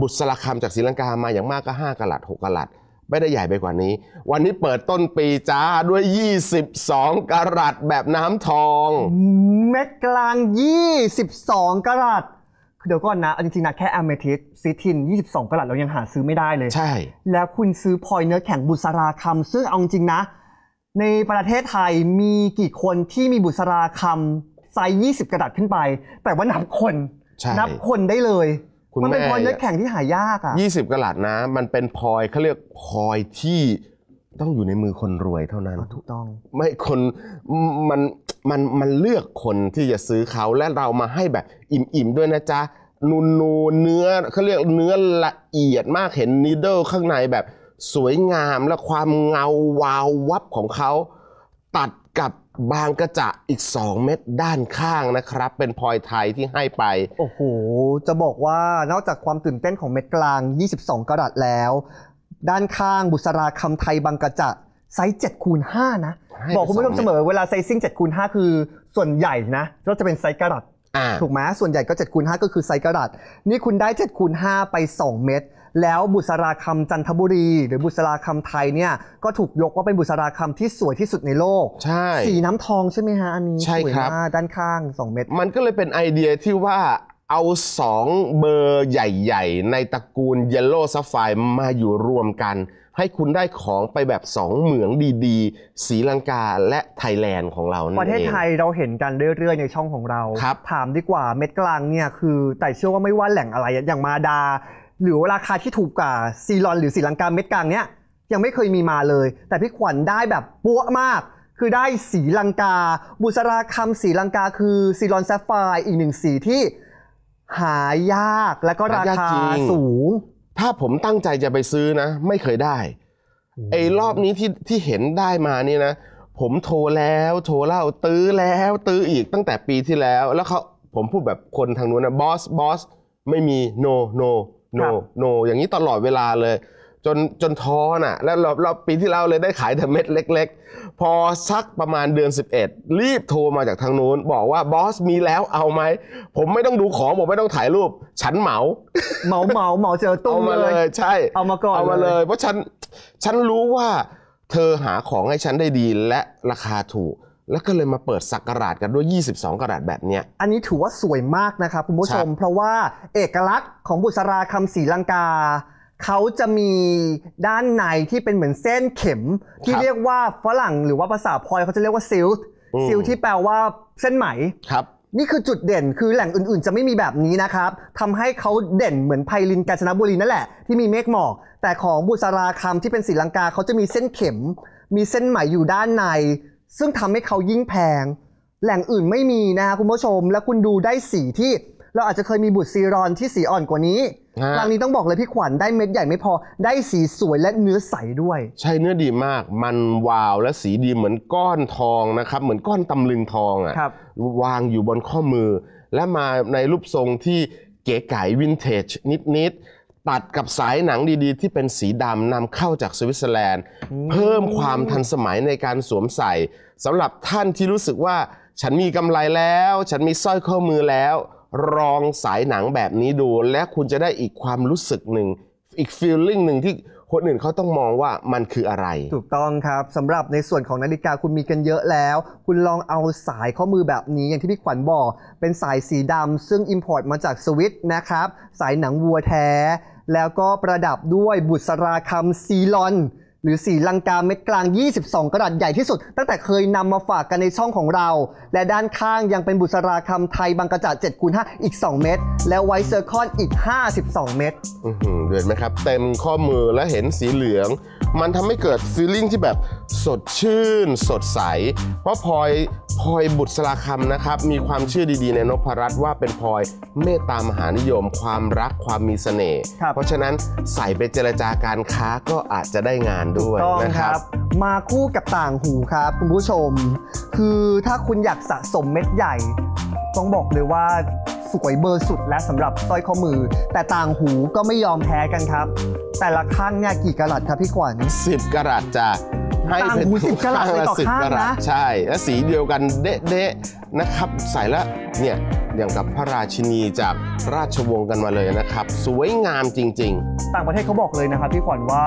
บุษราคำจากศรีลังกามาอย่างมากก็ห้ากะรัตหกกะรัตไม่ได้ใหญ่ไปกว่านี้วันนี้เปิดต้นปีจ้าด้วยยี่สิบสองกะรัตแบบน้ำทองเม็ดกลางยี่สิบสองกะรัต เดี๋ยวก่อนนะจริงๆนะแค่อเมทิสซิทินยี่สิบสองกะรัตเรายังหาซื้อไม่ได้เลยใช่แล้วคุณซื้อพลอยเนื้อแข็งบุษราคำซึ่งเอาจริงนะในประเทศไทยมีกี่คนที่มีบุษราคำไซส์ยี่สิบกะรัตขึ้นไปแต่ว่านับคนนับคนได้เลยมันเป็นพลอยเนื้อแข็งที่หายากอ่ะยี่สิบกะรัตนะมันเป็นพลอยเขาเรียกพลอยที่ต้องอยู่ในมือคนรวยเท่านั้นถูกต้องไม่คนมันมันมันเลือกคนที่จะซื้อเขาและเรามาให้แบบอิ่มๆด้วยนะจ๊ะนูนูเนื้อเขาเรียกเนื้อละเอียดมากเห็นนีเดิลข้างในแบบสวยงามและความเงาวาววับของเขาตัดกับบางกระจะอีกสองเม็ดด้านข้างนะครับเป็นพลอยไทยที่ให้ไปโอ้โหจะบอกว่านอกจากความตื่นเต้นของเม็ดกลางยี่สิบสองกะรัตแล้วด้านข้างบุษราคำไทยบางกระจะไซส์เจ็ดคูณห้านะบอกคุณผู้ชมเสมอเวลาไซซิ่งเจ็ดคูณห้าคือส่วนใหญ่นะก็จะเป็นไซส์กะรัตถูกไหมส่วนใหญ่ก็เจ็ดคูณห้าก็คือไซส์กะรัตนี่คุณได้เจ็ดคูณห้าไปสองเม็ดแล้วบุษราคำจันทบุรีหรือบุษราคำไทยเนี่ยก็ถูกยกว่าเป็นบุษราคำที่สวยที่สุดในโลกใช่สีน้ำทองใช่ไหมฮะอันนี้ใช่ครับด้านข้างสองเม็ดมันก็เลยเป็นไอเดียที่ว่าเอาสองเบอร์ใหญ่ๆในตระกูลเยลโล่ซัฟไฟร์มาอยู่รวมกันให้คุณได้ของไปแบบสองเหมืองดีๆศรีลังกาและไทยแลนด์ของเรานั่นเองประเทศไทยเราเห็นกันเรื่อยๆในช่องของเราถามดีกว่าเม็ดกลางเนี่ยคือแต่เชื่อว่าไม่ว่าแหล่งอะไรอย่างมาดาหรือราคาที่ถูกกว่าซีลอนหรือศรีลังกาเม็ดกลางเนี่ยยังไม่เคยมีมาเลยแต่พี่ขวัญได้แบบปัวมากคือได้ศรีลังกาบุษราคำศรีลังกาคือซีลอนซัฟไฟร์อีกหนึ่งสีที่หายากและก็ราคาสูงถ้าผมตั้งใจจะไปซื้อนะไม่เคยได้ไอ้รอบนี้ที่ที่เห็นได้มานี่นะผมโทรแล้วโทรเล่าตื้อแล้วตื้ออีกตั้งแต่ปีที่แล้วแล้วเขาผมพูดแบบคนทางนู้นนะบอสบอสไม่มี no no no no อย่างนี้ตลอดเวลาเลยจนจนท้อน่ะแล้วรอบรอบปีที่แล้วเลยได้ขายแต่เม็ดเล็กๆพอสักประมาณเดือนสิบเอ็ดรีบโทรมาจากทางนู้นบอกว่าบอสมีแล้วเอาไหมผมไม่ต้องดูของผมไม่ต้องถ่ายรูปฉันเหมาเหมาเหมาเหมาเจอตุ้มเลยใช่เอามาก่อนเอามาเลยเพราะฉันฉันรู้ว่าเธอหาของให้ฉันได้ดีและราคาถูกแล้วก็เลยมาเปิดศักราชกันด้วยยี่สิบสองกะรัตแบบเนี้ยอันนี้ถือว่าสวยมากนะครับคุณผู้ชมเพราะว่าเอกลักษณ์ของบุษราคำศรีลังกาเขาจะมีด้านในที่เป็นเหมือนเส้นเข็มที่เรียกว่าฝรั่งหรือว่าภาษาพลอยเขาจะเรียกว่าซิลค์ซิลค์ที่แปลว่าเส้นไหมครับนี่คือจุดเด่นคือแหล่งอื่นๆจะไม่มีแบบนี้นะครับทำให้เขาเด่นเหมือนไพลินกาญจนบุรีนั่นแหละที่มีเมฆหมอกแต่ของบุษราคำที่เป็นศรีลังกาเขาจะมีเส้นเข็มมีเส้นไหมอยู่ด้านในซึ่งทำให้เขายิ่งแพงแหล่งอื่นไม่มีนะคุณผู้ชมและคุณดูได้สีที่เราอาจจะเคยมีบุตรซีรอนที่สีอ่อนกว่านี้ครั้งนี้ต้องบอกเลยพี่ขวัญได้เม็ดใหญ่ไม่พอได้สีสวยและเนื้อใสด้วยใช่เนื้อดีมากมันวาวและสีดีเหมือนก้อนทองนะครับเหมือนก้อนตำลึงทองอ่ะวางอยู่บนข้อมือและมาในรูปทรงที่เก๋ไก๋วินเทจนิดๆตัดกับสายหนังดีๆที่เป็นสีดำนำเข้าจากสวิตเซอร์แลนด์เพิ่มความทันสมัยในการสวมใส่สำหรับท่านที่รู้สึกว่าฉันมีกำไรแล้วฉันมีสร้อยข้อมือแล้วรองสายหนังแบบนี้ดูและคุณจะได้อีกความรู้สึกหนึ่งอีกฟีลลิ่งหนึ่งที่คนอื่นเขาต้องมองว่ามันคืออะไรถูกต้องครับสำหรับในส่วนของนาฬิกาคุณมีกันเยอะแล้วคุณลองเอาสายข้อมือแบบนี้อย่างที่พี่ขวัญบอกเป็นสายสีดำซึ่ง อิมพอร์ต มาจากสวิตนะครับสายหนังวัวแท้แล้วก็ประดับด้วยบุษราคำซีลอนหรือศรีลังกาเม็ดกลางยี่สิบสองกะรัตใหญ่ที่สุดตั้งแต่เคยนำมาฝากกันในช่องของเราและด้านข้างยังเป็นบุษราคำไทยบางกระจะ เจ็ดคูณห้า อีกสองเม็ดและไวท์เซอร์คอนอีกห้าสิบสองเม็ดเดือดไหมครับเต็มข้อมือและเห็นสีเหลืองมันทำให้เกิดฟีลลิ่งที่แบบสดชื่นสดใสเพราะพลอยพลอยบุษราคำนะครับมีความเชื่อดีๆในนพรัตน์ว่าเป็นพลอยเมตตามหานิยมความรักความมีเสน่ห์เพราะฉะนั้นใส่ไปเจรจาการค้าก็อาจจะได้งานด้วยนะครับมาคู่กับต่างหูครับคุณผู้ชมคือถ้าคุณอยากสะสมเม็ดใหญ่ต้องบอกเลยว่าสวยเบอร์สุดและสำหรับสร้อยข้อมือแต่ต่างหูก็ไม่ยอมแพ้กันครับแต่ละข้างเนี่ยกี่กะรัตครับพี่ขวัญสิบกะรัตจ้ะต่างหูสิบกะรัตเลยต่อข้างนะใช่และสีเดียวกันเด๊ะๆนะครับใส่แล้วเนี่ยอย่างกับพระราชินีจากราชวงศ์กันมาเลยนะครับสวยงามจริงๆต่างประเทศเขาบอกเลยนะครับพี่ขวัญว่า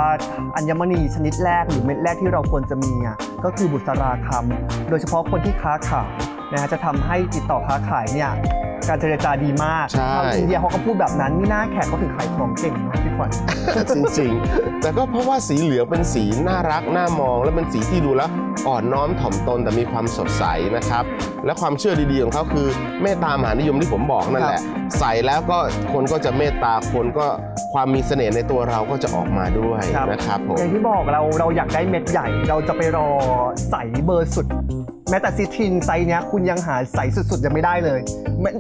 อัญมณีชนิดแรกหรือเม็ดแรกที่เราควรจะมีอ่ะก็คือบุษราคำโดยเฉพาะคนที่ค้าขายนะฮะจะทำให้ติดต่อค้าขายเนี่ย การเจรจาดีมากชาวอินเดียเขาก็พูดแบบนั้นนี่หน้าแขกเขาถึงขายของเก่งนะพี่ขวัญจริงๆแต่ก็เพราะว่าสีเหลืองเป็นสีน่ารักน่ามองและเป็นสีที่ดูแล้วอ่อนน้อมถ่อมตนแต่มีความสดใสนะครับและความเชื่อดีๆของเขาคือเมตตามหานิยมที่ผมบอกนั่นแหละใส่แล้วก็คนก็จะเมตตาคนก็ความมีเสน่ห์ในตัวเราก็จะออกมาด้วยนะครับผมอย่างที่บอกเราเราอยากได้เม็ดใหญ่เราจะไปรอใส่เบอร์สุดแม้แต่ซิทรินไซส์เนี้ยคุณยังหาใสสุดๆยังไม่ได้เลย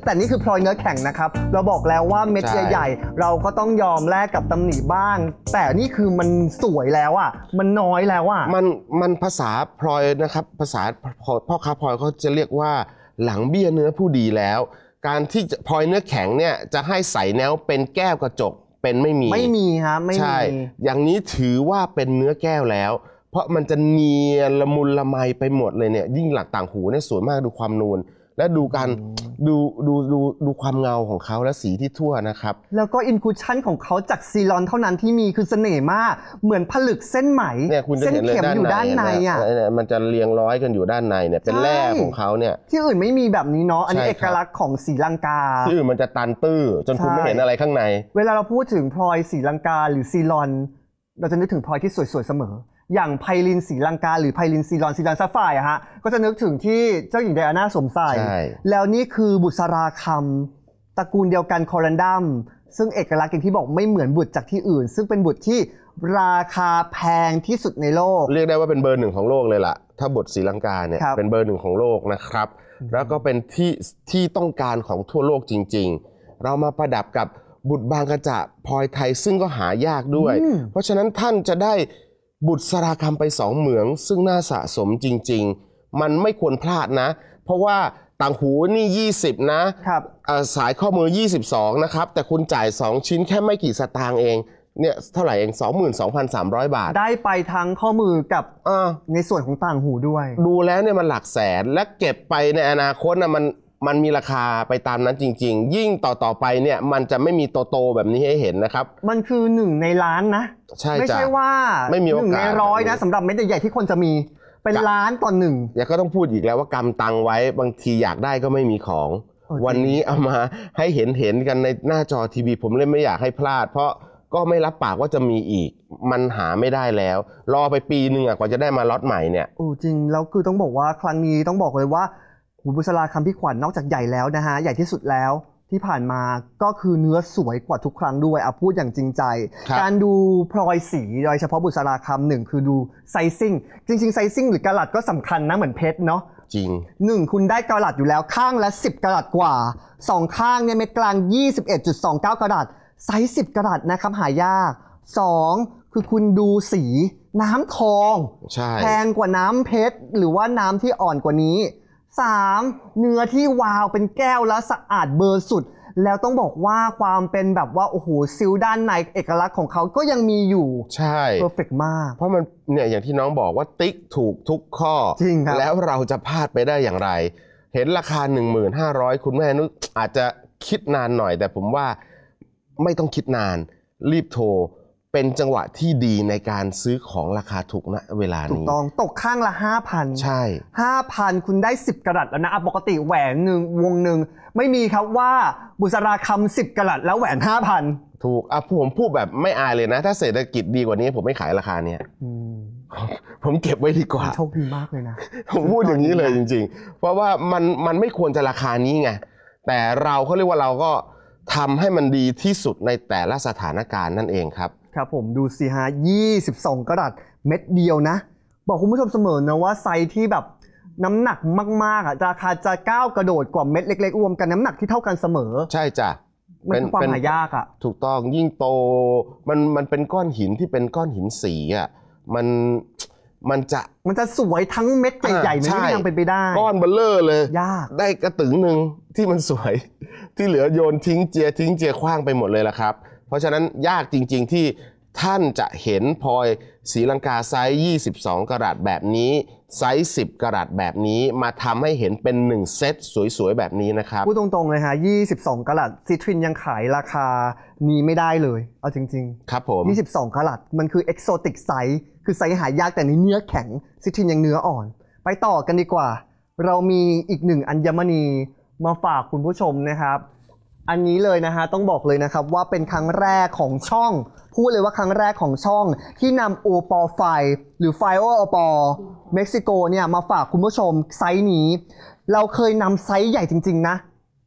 แต่นี่คือพลอยเนื้อแข็งนะครับเราบอกแล้วว่าเม็ดใหญ่ๆเราก็ต้องยอมแลกกับตำหนิบ้างแต่นี่คือมันสวยแล้วอ่ะมันน้อยแล้วอ่ะมันมันภาษาพลอยนะครับภาษาพ่อค้าพลอยเขาจะเรียกว่าหลังเบี้ยเนื้อผู้ดีแล้วการที่พลอยเนื้อแข็งเนี่ยจะให้ใสแนวเป็นแก้วกระจกเป็นไม่มีไม่มีครับไม่มีใช่อย่างนี้ถือว่าเป็นเนื้อแก้วแล้วเพราะมันจะเนียนละมุนละไมไปหมดเลยเนี่ยยิ่งหลักต่างหูเนี่ยสวยมากดูความนูนและดูการดูดูดูดูความเงาของเขาและสีที่ทั่วนะครับแล้วก็อินคูชั่นของเขาจากซีลอนเท่านั้นที่มีคือเสน่ห์มากเหมือนผลึกเส้นไหมเนี่ยคุณจะเห็นเลยด้านในอ่ะมันจะเรียงร้อยกันอยู่ด้านในเนี่ยเป็นแร่ของเขาเนี่ยที่อื่นไม่มีแบบนี้เนาะอันนี้เอกลักษณ์ของศรีลังกาที่อื่นมันจะตันตื้อจนคุณไม่เห็นอะไรข้างในเวลาเราพูดถึงพลอยศรีลังกาหรือซีลอนเราจะนึกถึงพลอยที่สวยๆเสมออย่างไพลินศรีลังกาหรือไพลินซีลอนซีลอนซัฟไฟร์ฮะก็จะนึกถึงที่เจ้าหญิงไดอาน่าสวมใส่แล้วนี่คือบุษราคำตระกูลเดียวกันคอรันดัมซึ่งเอกลักษณ์อย่างที่บอกไม่เหมือนบุตรจากที่อื่นซึ่งเป็นบุตรที่ราคาแพงที่สุดในโลกเรียกได้ว่าเป็นเบอร์หนึ่งของโลกเลยล่ะถ้าบุตรศรีลังกาเนี่ยเป็นเบอร์หนึ่งของโลกนะครับแล้วก็เป็นที่ที่ต้องการของทั่วโลกจริงๆเรามาประดับกับบุตรบางกระจะพลอยไทยซึ่งก็หายากด้วยเพราะฉะนั้นท่านจะได้บุษราคำไปสองเหมืองซึ่งน่าสะสมจริงๆมันไม่ควรพลาดนะเพราะว่าต่างหูนี่ยี่สิบนะสายข้อมือยี่สิบสองนะครับแต่คุณจ่ายสองชิ้นแค่ไม่กี่สตางค์เองเนี่ยเท่าไหร่เอง สองหมื่นสองพันสามร้อย บาทได้ไปทั้งข้อมือกับในส่วนของต่างหูด้วยดูแล้วเนี่ยมันหลักแสนและเก็บไปในอนาคตนะมันมันมีราคาไปตามนั้นจริงๆยิ่งต่อต่อไปเนี่ยมันจะไม่มีโตโตแบบนี้ให้เห็นนะครับมันคือหนึ่งในล้านนะใช่ไม่ใช่ว่าหนึ่งในร้อยนะสำหรับเม็ดใหญ่ที่คนจะมีเป็นล้านต่อหนึ่งอย่าก็ต้องพูดอีกแล้วว่ากำตังไว้บางทีอยากได้ก็ไม่มีของวันนี้เอามาให้เห็นเห็นกันในหน้าจอทีวีผมเลยไม่อยากให้พลาดเพราะก็ไม่รับปากว่าจะมีอีกมันหาไม่ได้แล้วรอไปปีหนึ่งกว่าจะได้มาล็อตใหม่เนี่ยโอ้จริงแล้วคือต้องบอกว่าครั้งนี้ต้องบอกเลยว่าหูบุษราคำพี่ขวัญนอกจากใหญ่แล้วนะฮะใหญ่ที่สุดแล้วที่ผ่านมาก็คือเนื้อสวยกว่าทุกครั้งด้วยเอาพูดอย่างจริงใจการดูพลอยสีโดยเฉพาะบุษราคำหนึ่งคือดูไซซิ่งจริงๆไซซิ่งหรือกะรัตก็สำคัญนะเหมือนเพชรเนาะจริงหนึ่งคุณได้กะรัตอยู่แล้วข้างละสิบกะรัตกว่าสองข้างเนี่ยเม็ดกลาง ยี่สิบเอ็ดจุดสองเก้า กะรัตไซส์สิบกะรัตนะครับหายากสองคือคุณดูสีน้ำทองแพงกว่าน้ำเพชรหรือว่าน้ำที่อ่อนกว่านี้สามเนื้อที่วาวเป็นแก้วและสะอาดเบอร์สุดแล้วต้องบอกว่าความเป็นแบบว่าโอ้โหซิลด้านในเอกลักษณ์ของเขาก็ยังมีอยู่ใช่เพอร์เฟกต์มากเพราะมันเนี่ยอย่างที่น้องบอกว่าติ๊กถูกทุกข้อจริงครับแล้วเราจะพลาดไปได้อย่างไรเห็นราคา หนึ่งหมื่นห้าพัน คุณแม่นุชอาจจะคิดนานหน่อยแต่ผมว่าไม่ต้องคิดนานรีบโทรเป็นจังหวะที่ดีในการซื้อของราคาถูกนะเวลานี้ถูกต้องตกข้างละ ห้าพัน ใช่ ห้าพัน คุณได้สิบกะรัตแล้วนะปกติแหวนหนึ่งวงหนึ่งไม่มีครับว่าบุษราคำสิบกะรัตแล้วแหวน ห้าพัน ถูกอ่ะผมพูดแบบไม่อายเลยนะถ้าเศรษฐกิจดีกว่านี้ผมไม่ขายราคาเนี้ยผมเก็บไว้ดีกว่าโชคดีมากเลยนะผมพูดอย่างนี้เลยจริงๆเพราะว่ามันมันไม่ควรจะราคานี้ไงแต่เราเขาเรียกว่าเราก็ทำให้มันดีที่สุดในแต่ละสถานการณ์นั่นเองครับครับผมดูสิฮะยี่สิบสองกะรัตเม็ดเดียวนะบอกคุณผู้ชมเสมอนะว่าไซส์ที่แบบน้ำหนักมากๆอ่ะราคาจะก้าวกระโดดกว่าเม็ดเล็กๆรวมกันน้ำหนักที่เท่ากันเสมอใช่จ้ะมันเป็นความหายากอ่ะถูกต้องยิ่งโตมันมันเป็นก้อนหินที่เป็นก้อนหินสีอ่ะมันมันจะมันจะสวยทั้งเม็ดใหญ่ๆมันยังเป็นไปได้ก้อนเบลเลอร์เลยยากได้กระตึงหนึ่งที่มันสวยที่เหลือโยนทิ้งเจียทิ้งเจียคว้างไปหมดเลยละครับเพราะฉะนั้นยากจริงๆที่ท่านจะเห็นพลอยศรีลังกาไซส์ยี่สิบสองกะรัตแบบนี้ไซส์สิบกะรัตแบบนี้มาทำให้เห็นเป็นหนึ่งเซตสวยๆแบบนี้นะครับพูดตรงๆเลยฮะยี่สิบสองกะรัตซิทรินยังขายราคานี้ไม่ได้เลยเอาจริงๆครับผมยี่สิบสองกะรัตมันคือเอ็กโซติกไซส์คือไซส์หายากแต่ในเนื้อแข็งซิทรินยังเนื้ออ่อนไปต่อกันดีกว่าเรามีอีกหนึ่งอัญมณี มาฝากคุณผู้ชมนะครับอันนี้เลยนะฮะต้องบอกเลยนะครับว่าเป็นครั้งแรกของช่องพูดเลยว่าครั้งแรกของช่องที่นำโอปอไฟหรือไฟโอปอเม็กซิโกเนี่ยมาฝากคุณผู้ชมไซส์นี้เราเคยนำไซส์ใหญ่จริงๆนะ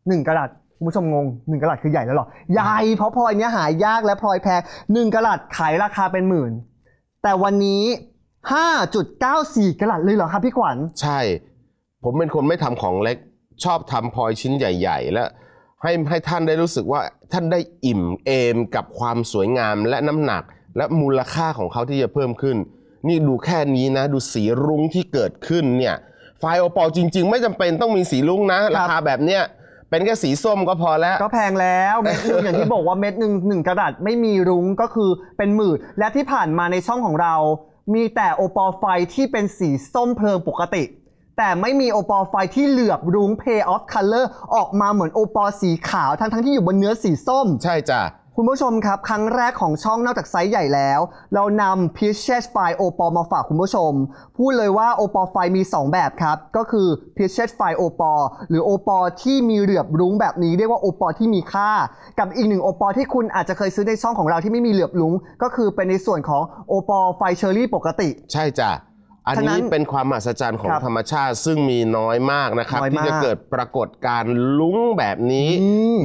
หนึ่งกะรัตคุณผู้ชมงงหนึ่งกะรัตคือใหญ่แล้วหรอใหญ่เพราะพลอยเนี้ยหายากและพลอยแพงหนึ่งกะรัตขายราคาเป็นหมื่นแต่วันนี้ ห้าจุดเก้าสี่ กะรัตเลยเหรอครับพี่ขวัญใช่ผมเป็นคนไม่ทำของเล็กชอบทำพลอยชิ้นใหญ่ๆและให้ให้ท่านได้รู้สึกว่าท่านได้อิ่มเอมกับความสวยงามและน้ำหนักและมูลค่าของเขาที่จะเพิ่มขึ้นนี่ดูแค่นี้นะดูสีรุ้งที่เกิดขึ้นเนี่ยไฟโอปอลจริงๆไม่จำเป็นต้องมีสีรุ้งนะราคาแบบเนี้ยเป็นแค่สีส้มก็พอแล้วก็แพงแล้วเม็ดนึง อย่างที่บอกว่าเม็ดหนึ่งหนึ่งกะรัตไม่มีรุ้งก็คือเป็นหมื่นและที่ผ่านมาในช่องของเรามีแต่โอปอลไฟที่เป็นสีส้มเพลิงปกติแต่ไม่มีโอปอไฟที่เหลือบรุ้ง Play of Color ออกมาเหมือนโอปอสีขาวทั้งๆ ที่อยู่บนเนื้อสีส้มใช่จ้ะคุณผู้ชมครับครั้งแรกของช่องนอกจากไซส์ใหญ่แล้วเรานำ Peaches ไฟโอปอมาฝากคุณผู้ชมพูดเลยว่าโอปอไฟมีสองแบบครับก็คือ Peaches ไฟโอปอหรือโอปอที่มีเหลือบรุ้งแบบนี้เรียกว่าโอปอที่มีค่ากับอีกหนึ่งโอปอที่คุณอาจจะเคยซื้อในช่องของเราที่ไม่มีเหลือบรุ้งก็คือเป็นในส่วนของโอปอไฟเชอร์รี่ปกติใช่จ้ะอันนี้เป็นความมหัศจรรย์ของธรรมชาติซึ่งมีน้อยมากนะครับที่จะเกิดปรากฏการณ์ลุ้งแบบนี้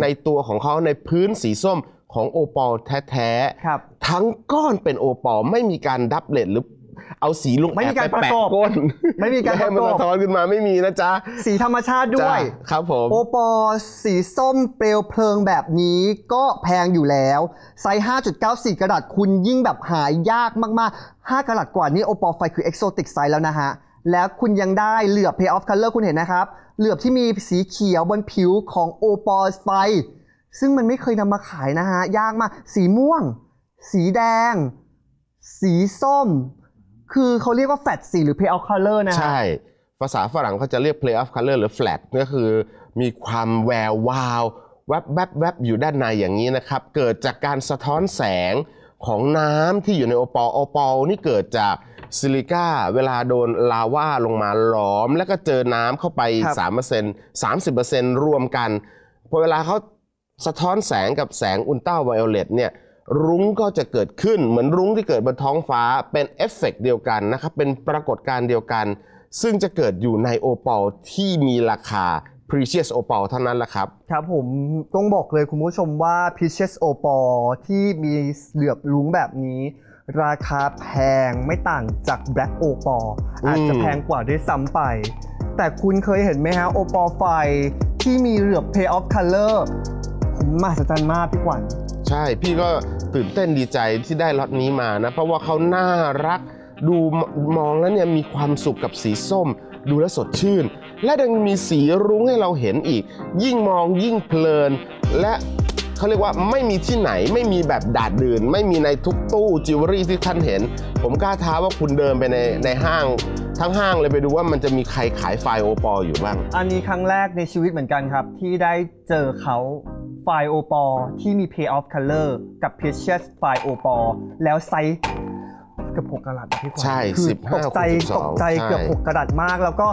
ในตัวของเขาในพื้นสีส้มของโอปอลแท้ๆทั้งก้อนเป็นโอปอลไม่มีการดับเบิลหรือเอาสีลุ้งไม่มีการประกอบก้นไม่มีการประกอบทอนขึ้นมาไม่มีนะจ๊ะสีธรรมชาติด้วยครับผมโอปอลสีส้มเปลวเพลิงแบบนี้ก็แพงอยู่แล้วไซส์ ห้าจุดเก้าสี่ กะรัตคุณยิ่งแบบหายากมากๆห้ากะรัตกว่านี้โอปอลไฟคือเอ็กโซติกไซส์แล้วนะฮะแล้วคุณยังได้เหลือบ Play of Color คุณเห็นนะครับเหลือบที่มีสีเขียวบนผิวของโอปอลไฟซึ่งมันไม่เคยนำมาขายนะฮะยากมากสีม่วงสีแดงสีส้มคือเขาเรียกว่า แฟลต สีหรือ Play of Color นะฮะใช่ภาษาฝรั่งเขาจะเรียก Play of Color หรือ แฟลต ก็คือมีความแวววาวแวบแวบแวบอยู่ด้านในอย่างนี้นะครับเกิดจากการสะท้อนแสงของน้ำที่อยู่ในโอปอลโอปอลนี่เกิดจากซิลิก้าเวลาโดนลาวาลงมาหลอมแล้วก็เจอน้ำเข้าไป สามสิบเปอร์เซ็นต์ รวมกันพอเวลาเขาสะท้อนแสงกับแสงอุลตราไวโอเลตเนี่ยรุ้งก็จะเกิดขึ้นเหมือนรุ้งที่เกิดบนท้องฟ้าเป็นเอฟเฟกต์เดียวกันนะครับเป็นปรากฏการณ์เดียวกันซึ่งจะเกิดอยู่ในโอปอลที่มีราคา Precious Opal เท่านั้นแหละครับครับผมต้องบอกเลยคุณผู้ชมว่า Precious Opal ที่มีเหลือบรุ้งแบบนี้ราคาแพงไม่ต่างจาก Black Opal อาจจะแพงกว่าด้วยซ้ำไปแต่คุณเคยเห็นไหมฮะโอปอลไฟที่มีเหลือบ Play of Color ผมมหัศจรรย์มากพี่ขวัญใช่พี่ก็ตื่นเต้นดีใจที่ได้ล็อตนี้มานะเพราะว่าเขาน่ารักดูมองแล้วเนี่ยมีความสุขกับสีส้มดูแลสดชื่นและยังมีสีรุ้งให้เราเห็นอีกยิ่งมองยิ่งเพลินและเขาเรียกว่าไม่มีที่ไหนไม่มีแบบดาดดื่นไม่มีในทุกตู้จิวเวลรี่ที่ท่านเห็นผมกล้าท้าว่าคุณเดินไปในในห้างทั้งห้างเลยไปดูว่ามันจะมีใครขายไฟโอปอลอยู่บ้างอันนี้ครั้งแรกในชีวิตเหมือนกันครับที่ได้เจอเขาไฟโอปอลที่มี Play of Color กับ Precious ไฟโอปอลแล้วไซส์เกือบหกกะรัตพี่ขวัญใช่สิบห้าตกใจตกใจเกือบหกกะรัตมากแล้วก็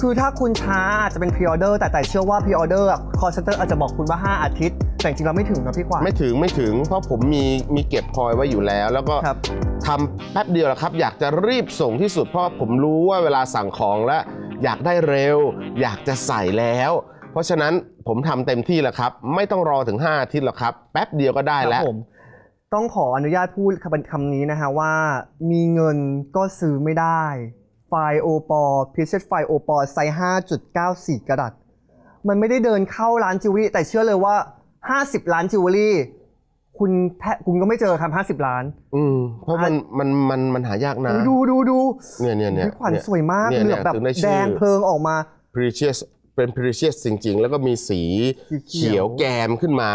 คือถ้าคุณช้าอาจจะเป็นพรีออเดอร์แต่แต่เชื่อว่าพรีออเดอร์คอลเซ็นเตอร์อาจจะบอกคุณว่าห้าอาทิตย์แต่จริงเราไม่ถึงนะพี่ขวัญไม่ถึงไม่ถึงเพราะผมมีมีเก็บพลอยไว้อยู่แล้วแล้วก็ทำแป๊บเดียวแหละครับอยากจะรีบส่งที่สุดเพราะผมรู้ว่าเวลาสั่งของแล้วอยากได้เร็วอยากจะใส่แล้วเพราะฉะนั้นผมทำเต็มที่แล้วครับไม่ต้องรอถึงห้าอาทิตย์หรอกครับแป๊บเดียวก็ได้แล้วต้องขออนุญาตพูดคำนี้นะฮะว่ามีเงินก็ซื้อไม่ได้ไฟโอปอลพิเศษไฟโอปอลไซส์ ห้าจุดเก้าสี่ กะรัตมันไม่ได้เดินเข้าร้านจิวเวลรี่แต่เชื่อเลยว่าห้าสิบล้านจิวเวลรี่คุณแทะคุณก็ไม่เจอครับห้าสิบล้านอืมเพราะมันมันมันมันหายากนะดูดูดูเนี่ยเนี่ยเนี่ยขวัญสวยมากเหลือบแบบแดงเพลิงออกมา Precious เป็น Precious จริงๆแล้วก็มีสีเขียวแกมขึ้นมา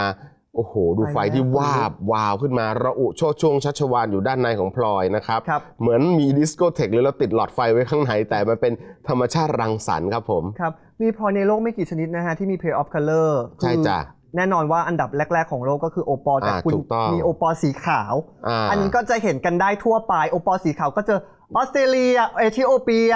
โอ้โหดูไฟที่วาบวาวขึ้นมาระอุโชติช่วงชัชวาลอยู่ด้านในของพลอยนะครับเหมือนมีดิสโกเทคหรือเราติดหลอดไฟไว้ข้างในแต่มันเป็นธรรมชาติรังสรรค์ครับผมครับมีพลอยในโลกไม่กี่ชนิดนะฮะที่มี Play of Color ใช่จ้ะแน่นอนว่าอันดับแรกๆของโลกก็คือโอปอลแต่คุณมีโอปอลสีขาว อ, อันนี้ก็จะเห็นกันได้ทั่วไปโอปอลสีขาวก็เจอ ออสเตรเลียเอธิโอเปีย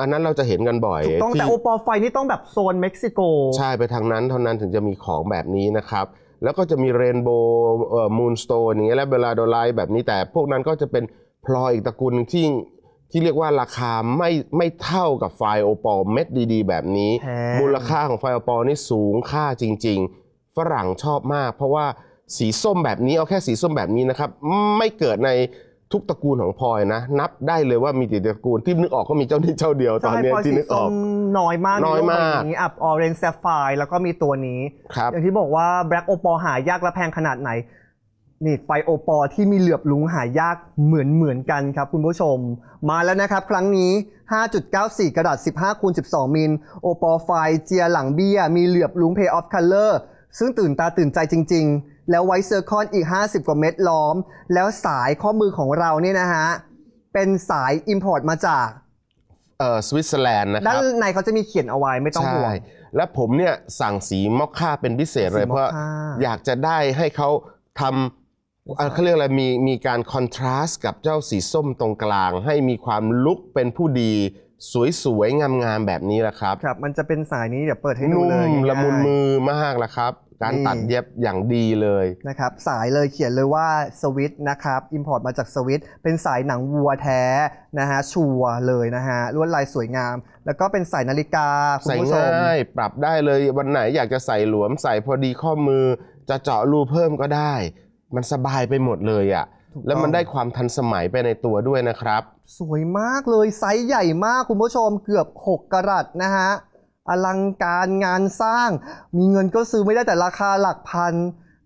อันนั้นเราจะเห็นกันบ่อยถูกต้องแต่โอปอลไฟนี่ต้องแบบโซนเม็กซิโกใช่ไปทางนั้นเท่านั้นถึงจะมีของแบบนี้นะครับแล้วก็จะมีเรนโบว์มูนสโตนอย่างเงี้ยและเบลาโดไลท์แบบนี้แต่พวกนั้นก็จะเป็นพลอยอีกตระกูลที่ที่เรียกว่าราคาไม่ไม่เท่ากับไฟโอปอลเม็ดดีๆแบบนี้มูลค่าของไฟโอปอลนี่สูงค่าจริงๆฝรั่งชอบมากเพราะว่าสีส้มแบบนี้เอาแค่สีส้มแบบนี้นะครับไม่เกิดในทุกตระกูลของพลอยนะนับได้เลยว่ามีตระกูลที่นึกออกก็มีเจ้านี้เจ้าเดียวตอนนี้ที่นึกออกน้อยมากน้อยมากนี้อับออเรนจ์แซฟไฟร์แล้วก็มีตัวนี้อย่างที่บอกว่าแบล็กโอปอลหายากและแพงขนาดไหนนี่ไฟโอปอลที่มีเหลือบลุงหายากเหมือนเหมือนกันครับคุณผู้ชมมาแล้วนะครับครั้งนี้ ห้าจุดเก้าสี่ กระดาษ สิบห้าคูณสิบสอง มิลโอปอลไฟเจียหลังเบี้ยมีเหลือบลุงเพย์ออฟคัลเลอร์ซึ่งตื่นตาตื่นใจจริงๆแล้วไวเซอร์คอนอีกห้าสิบกว่าเม็ดล้อมแล้วสายข้อมือของเราเนี่ยนะฮะเป็นสาย Import มาจากเอ่อสวิตเซอร์แลนด์นะครับด้านในเขาจะมีเขียนเอาไว้ไม่ต้องห่วงและผมเนี่ยสั่งสีมอคค่าเป็นพิเศษเลยเพราะอยากจะได้ให้เขาทำเขาเรียกอะไรมีมีการคอนทราสต์กับเจ้าสีส้มตรงกลางให้มีความลุกเป็นผู้ดีสวยๆงามๆแบบนี้แหละครับครับมันจะเป็นสายนี้เดี๋ยวเปิดให้ดูเลยนุ่มละมุนมือมากละครับการตัดเย็บอย่างดีเลยนะครับสายเลยเขียนเลยว่าสวิตนะครับอิมพอร์ตมาจากสวิตเป็นสายหนังวัวแท้นะฮะชัวเลยนะฮะลวดลายสวยงามแล้วก็เป็นสายนาฬิกาคุณผู้ชมใส่ง่ายปรับได้เลยวันไหนอยากจะใส่หลวมใส่พอดีข้อมือจะเจาะรูเพิ่มก็ได้มันสบายไปหมดเลยอ่ะแล้วมันได้ความทันสมัยไปในตัวด้วยนะครับสวยมากเลยไซส์ใหญ่มากคุณผู้ชมเกือบหกกะรัตนะฮะอลังการงานสร้างมีเงินก็ซื้อไม่ได้แต่ราคาหลักพัน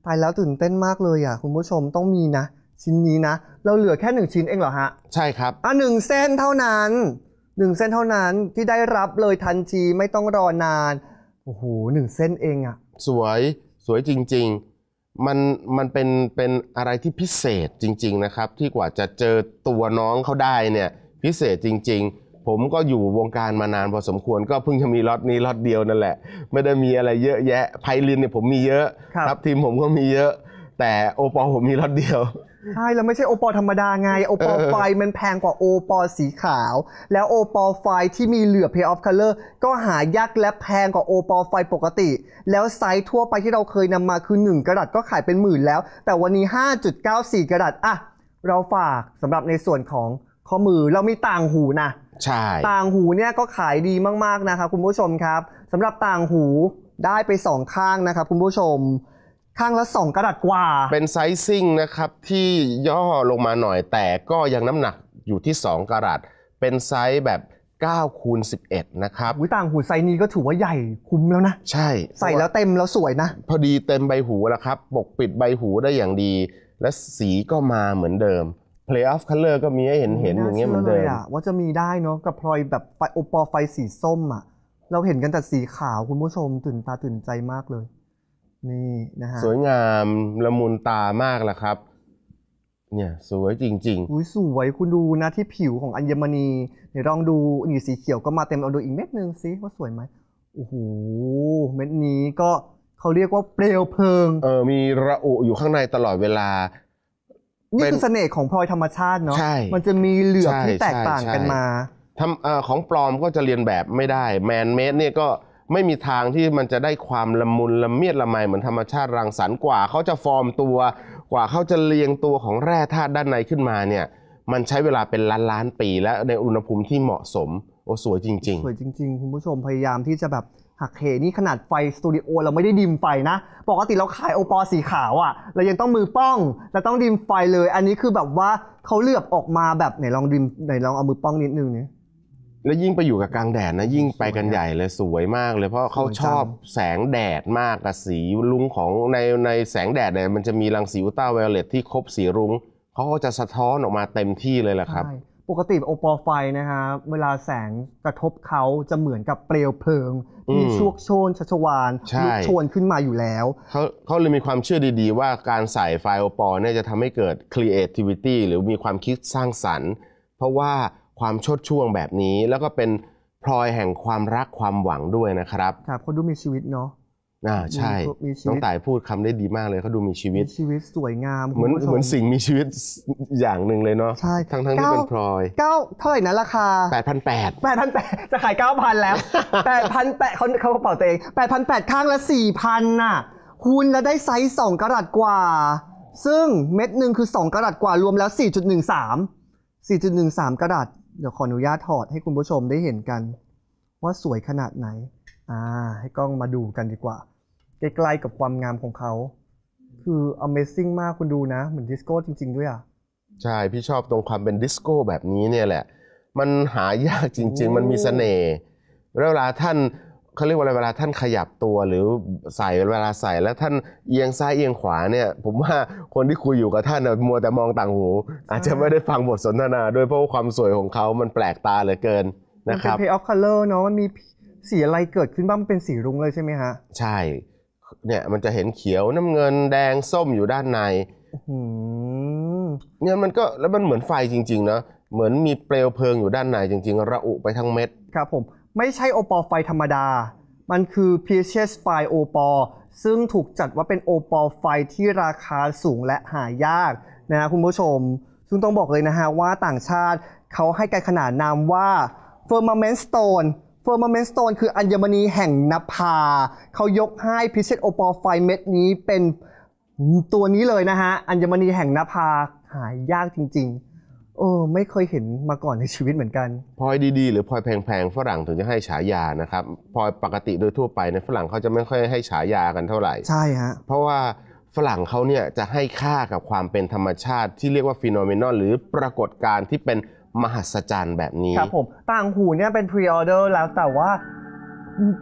ตายแล้วตื่นเต้นมากเลยอ่ะคุณผู้ชมต้องมีนะชิ้นนี้นะเราเหลือแค่หนึ่งชิ้นเองเหรอฮะใช่ครับอ่ะหนึ่งเส้นเท่านั้นหนึ่งเส้นเท่านั้นที่ได้รับเลยทันทีไม่ต้องรอนานโอ้โหหนึ่งเส้นเองอ่ะสวยสวยจริงๆมันมันเป็นเป็นอะไรที่พิเศษจริงๆนะครับที่กว่าจะเจอตัวน้องเขาได้เนี่ยพิเศษจริงๆผมก็อยู่วงการมานานพอสมควรก็เพิ่งจะมีล็อตนี้ล็อตเดียวนั่นแหละไม่ได้มีอะไรเยอะแยะไพลินเนี่ยผมมีเยอะครับทีมผมก็มีเยอะแต่โอปอผมมีล็อตเดียวใช่แล้วไม่ใช่โอปอธรรมดาไงโอปอไฟมันแพงกว่าโอปอสีขาวแล้วโอปอไฟที่มีเหลือบ Pay of Color ก็หายากและแพงกว่าโอปอไฟปกติแล้วไซส์ทั่วไปที่เราเคยนำมาคือหนึ่งกะรัตก็ขายเป็นหมื่นแล้วแต่วันนี้ ห้าจุดเก้าสี่ กะรัตอ่ะเราฝากสำหรับในส่วนของข้อมือเรามีต่างหูนะใช่ต่างหูเนี่ยก็ขายดีมากๆนะคะคุณผู้ชมครับสำหรับต่างหูได้ไปสองข้างนะครับคุณผู้ชมข้างละสองกะรัตกว่าเป็นไซซิ่งนะครับที่ย่อลงมาหน่อยแต่ก็ยังน้ำหนักอยู่ที่สองกะรัตเป็นไซส์แบบเก้าคูณสิบเอ็ดนะครับอุ้ยต่างหูไซส์นี้ก็ถือว่าใหญ่คุ้มแล้วนะใช่ใส่แล้วเต็มแล้วสวยนะพอดีเต็มใบหูแล้วครับปกปิดใบหูได้อย่างดีและสีก็มาเหมือนเดิม Play of Color ก็มีให้เห็นเห็นอย่างเงี้ยเหมือนเดิมว่าจะมีได้เนาะกับพลอยแบบโอปอไฟสีส้มอ่ะเราเห็นกันแต่สีขาวคุณผู้ชมตื่นตาตื่นใจมากเลยนี่นะฮะสวยงามละมุนตามากละครับเนี่ยสวยจริงๆอุ้ยสวยคุณดูนะที่ผิวของอัญมณีเดี๋ยวลองดูนี่สีเขียวก็มาเต็มเอาดูอีกเม็ดนึงสิว่าสวยไหมโอ้โหเม็ดนี้ก็เขาเรียกว่าเปลวเพลิงเออมีระอุอยู่ข้างในตลอดเวลานี่คือเสน่ห์ของพลอยธรรมชาติเนาะมันจะมีเหลือบที่แตกต่างกันมาทำเอ่อของปลอมก็จะเรียนแบบไม่ได้แมนเมดเนี่ยก็ไม่มีทางที่มันจะได้ความละมุนละเมียดละไมเหมือนธรรมชาติรังสรรค์กว่าเขาจะฟอร์มตัวกว่าเขาจะเรียงตัวของแร่ธาตุด้านในขึ้นมาเนี่ยมันใช้เวลาเป็นล้านล้านปีและในอุณหภูมิที่เหมาะสมโอ้สวยจริงๆสวยจริงๆคุณผู้ชมพยายามที่จะแบบหักเหนี่ขนาดไฟสตูดิโอเราไม่ได้ดิมไฟนะปกติเราขายโอปอสีขาวอ่ะเรายังต้องมือป้องเราต้องดิมไฟเลยอันนี้คือแบบว่าเขาเหลือบออกมาแบบไหนลองดิมไหนลองเอามือป้องนิดนึงเนี่ยแล้วยิ่งไปอยู่กับกลางแดดนะยิ่งไปกันใหญ่เลยสวยมากเลยเพราะเขาชอบแสงแดดมากกับสีรุ้งของในในแสงแดดเนี่ยมันจะมีรังสีอุลตราไวโอเลตที่ครบสีรุ้งเขาก็จะสะท้อนออกมาเต็มที่เลยแหละครับปกติโอปอไฟนะฮะเวลาแสงกระทบเขาจะเหมือนกับเปลวเพลิงที่ชวกโชนชัชวาลลุกโชนขึ้นมาอยู่แล้วเขาเขาเลยมีความเชื่อดีๆว่าการใส่ไฟโอปอเนี่ยจะทำให้เกิด creativity หรือมีความคิดสร้างสรรค์เพราะว่าความชดช่วงแบบนี้แล้วก็เป็นพลอยแห่งความรักความหวังด้วยนะครับครับเขาดูมีชีวิตเนาะ อ่าใช่น้องต่ายพูดคำได้ดีมากเลยเขาดูมีชีวิตชีวิตสวยงามเหมือนเหมือนสิ่งมีชีวิตอย่างหนึ่งเลยเนาะใช่ทั้งทั้งที่เป็นพลอยเก้าเท่าไหร่นะราคา แปดพันแปดร้อย แปดพันแปดร้อย จะขาย เก้าพัน แล้ว แปดพันแปดร้อย เขาเขาเป่าตัวเอง แปดพันแปดร้อย ข้างละ สี่พัน น่ะคุณแล้วได้ไซส์สองกะรัตกว่าซึ่งเม็ดหนึ่งคือสองกะรัตกว่ารวมแล้ว สี่จุดหนึ่งสาม สี่จุดหนึ่งสาม กะรัตเดี๋ยวขออนุญาตถอดให้คุณผู้ชมได้เห็นกันว่าสวยขนาดไหนอ่าให้กล้องมาดูกันดีกว่าใกล้ๆกับความงามของเขาคือ Amazing มากคุณดูนะเหมือนดิสโก้จริงๆด้วยอ่ะใช่พี่ชอบตรงความเป็นดิสโก้แบบนี้เนี่ยแหละมันหายากจริงๆมันมีเสน่ห์เวลาท่านเขาเรียกว่าเวลาท่านขยับตัวหรือใส่เวลาใส่แล้วท่านเอียงซ้ายเอียงขวาเนี่ยผมว่าคนที่คุยอยู่กับท่านมัวแต่มองต่างหูอาจจะไม่ได้ฟังบทสนทนาด้วยเพราะความสวยของเขามันแปลกตาเหลือเกินนะครับมันเป็น Pay of Color เนาะมันมีสีอะไรเกิดขึ้นบ้างเป็นสีรุ้งเลยใช่ไหมฮะใช่เนี่ยมันจะเห็นเขียวน้ำเงินแดงส้มอยู่ด้านในเนี่ยมันก็แล้วมันเหมือนไฟจริงๆนะเหมือนมีเปลวเพลิงอยู่ด้านในจริงๆระอุไปทั้งเม็ดครับผมไม่ใช่โอปอลไฟธรรมดามันคือ Precious Fire โอปอลซึ่งถูกจัดว่าเป็นโอปอลไฟที่ราคาสูงและหายากนะคุณผู้ชมซึ่งต้องบอกเลยนะฮะว่าต่างชาติเขาให้การขนานนามว่า Firmament Stone Firmament Stone คืออัญมณีแห่งนภาเขายกให้ Precious Opal ไฟเม็ดนี้เป็นตัวนี้เลยนะฮะอัญมณีแห่งนภาหายากจริงๆเออไม่เคยเห็นมาก่อนในชีวิตเหมือนกันพลอยดีๆหรือพลอยแพงๆฝรั่งถึงจะให้ฉายานะครับพลอยปกติโดยทั่วไปในฝรั่งเขาจะไม่ค่อยให้ฉายากันเท่าไหร่ใช่ฮะเพราะว่าฝรั่งเขาเนี่ยจะให้ค่ากับความเป็นธรรมชาติที่เรียกว่า Phenomenon หรือปรากฏการณ์ที่เป็นมหัศจรรย์แบบนี้ครับผมต่างหูเนี่ยเป็นพรีออเดอร์แล้วแต่ว่า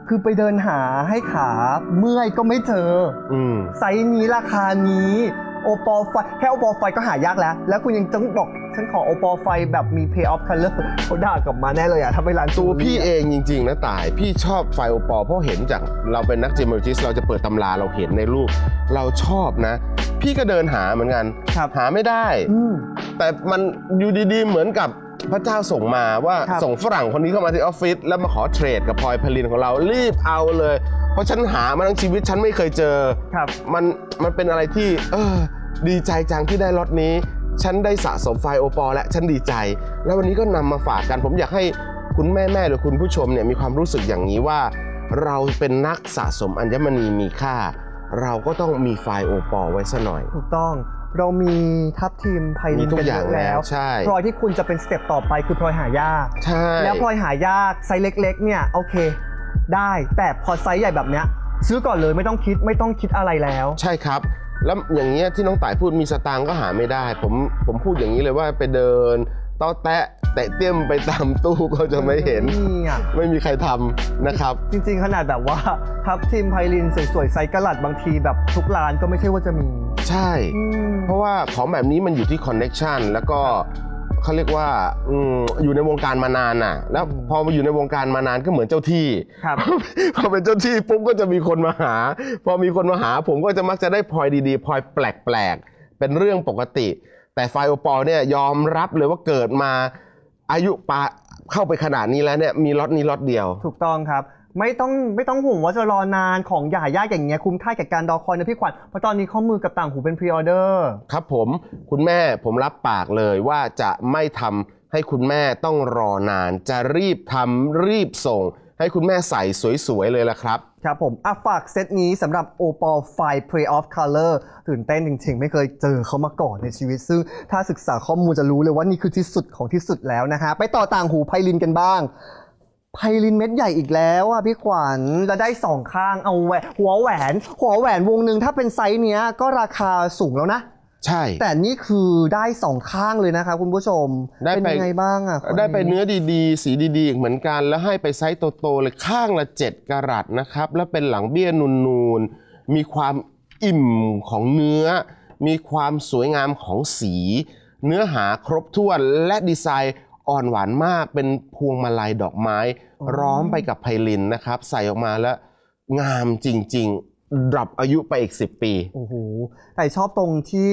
คือไปเดินหาให้ขาเมื่อยก็ไม่เจออืมไซส์นี้ราคานี้โอปอลไฟแค่โอปอลไฟก็หายากแล้วแล้วคุณยังต้องบอกฉันขอโอปอลไฟแบบมี Pay of Color เขาด่ากลับมาแน่เลยอ่ะถ้าไปร้านตัวพี่เองจริงๆนะต่ายพี่ชอบไฟโอปอลเพราะเห็นจากเราเป็นนักจิมเมอร์จิสเราจะเปิดตำราเราเห็นในรูปเราชอบนะพี่ก็เดินหาเหมือนกันหาไม่ได้แต่มันอยู่ดีๆเหมือนกับพระเจ้าส่งมาว่าส่งฝรั่งคนนี้เข้ามาที่ออฟฟิศแล้วมาขอเทรดกับพลอยไพลินของเรารีบเอาเลยเพราะฉันหามาทั้งชีวิตฉันไม่เคยเจอมันมันเป็นอะไรที่เออดีใจจังที่ได้ล็อตนี้ฉันได้สะสมไฟโอปอลและฉันดีใจแล้ววันนี้ก็นำมาฝากกันผมอยากให้คุณแม่ๆหรือคุณผู้ชมเนี่ยมีความรู้สึกอย่างนี้ว่าเราเป็นนักสะสมอัญมณีมีค่าเราก็ต้องมีไฟโอปอลไว้ซะหน่อยถูกต้องเรามีทัพทีมไพลินกันเยอะแล้วพลอยที่คุณจะเป็นสเต็ปต่อไปคือพลอยหายากแล้วพลอยหายากไซส์เล็กๆเนี่ยโอเคได้แต่พอไซส์ใหญ่แบบเนี้ยซื้อก่อนเลยไม่ต้องคิดไม่ต้องคิดอะไรแล้วใช่ครับแล้วอย่างเงี้ยที่น้องต่ายพูดมีสตางค์ก็หาไม่ได้ผมผมพูดอย่างนี้เลยว่าไปเดินต้อแตะแตะเตี้ยมไปตามตู้ก็จะไม่เห็นไม่มีใครทำนะครับจริงๆขนาดแบบว่าทัพทีมไพลินสวยๆไซส์กะรัตบางทีแบบทุกร้านก็ไม่ใช่ว่าจะมีใช่เพราะว่าของแบบนี้มันอยู่ที่คอนเนคชันแล้วก็เขาเรียกว่าอยู่ในวงการมานานน่ะแล้วพอมาอยู่ในวงการมานานก็เหมือนเจ้าที่พอเป็นเจ้าที่ปุ๊บก็จะมีคนมาหาพอมีคนมาหาผมก็จะมักจะได้พลอยดีๆพลอยแปลกๆเป็นเรื่องปกติแต่ไฟโอปอลเนี่ยยอมรับเลยว่าเกิดมาอายุปะเข้าไปขนาดนี้แล้วเนี่ยมีล็อตนี้ล็อตเดียวถูกต้องครับไม่ต้องไม่ต้องห่วงว่าจะรอนานของหายากอย่างเงี้ยคุ้มค่ากับการรอคอยนะพี่ขวัญเพราะตอนนี้ข้อมือกับต่างหูเป็นพรีออเดอร์ครับผมคุณแม่ผมรับปากเลยว่าจะไม่ทำให้คุณแม่ต้องรอนานจะรีบทำรีบส่งให้คุณแม่ใส่สวยๆเลยล่ะครับครับผมอ่ะฝากเซตนี้สำหรับ Opal Fire Pray of Color ตื่นเต้นจริงๆไม่เคยเจอเขามาก่อนในชีวิตซึ่งถ้าศึกษาข้อมูลจะรู้เลยว่านี่คือที่สุดของที่สุดแล้วนะฮะไปต่อต่างหูไพลินกันบ้างไพลินเม็ดใหญ่อีกแล้วอ่ะพี่ขวัญแล้วได้สองข้างเอาแหวนหัวแหวนหัวแหวนวงหนึ่งถ้าเป็นไซส์เนี้ยก็ราคาสูงแล้วนะใช่แต่นี่คือได้สองข้างเลยนะคะคุณผู้ชมได้เป็นยังไงบ้างอ่ะได้ไปเนื้อดีๆสีดีๆเหมือนกันแล้วให้ไปไซส์โตๆเลยข้างละเจ็ดกะรัตนะครับแล้วเป็นหลังเบี้ยนูนๆมีความอิ่มของเนื้อมีความสวยงามของสีเนื้อหาครบถ้วนและดีไซน์อ่อนหวานมากเป็นพวงมาลัยดอกไม้ร้อมไปกับไพลินนะครับใส่ออกมาแล้วงามจริงๆดรอปอายุไปอีกสิบปีโอ้โหแต่ชอบตรงที่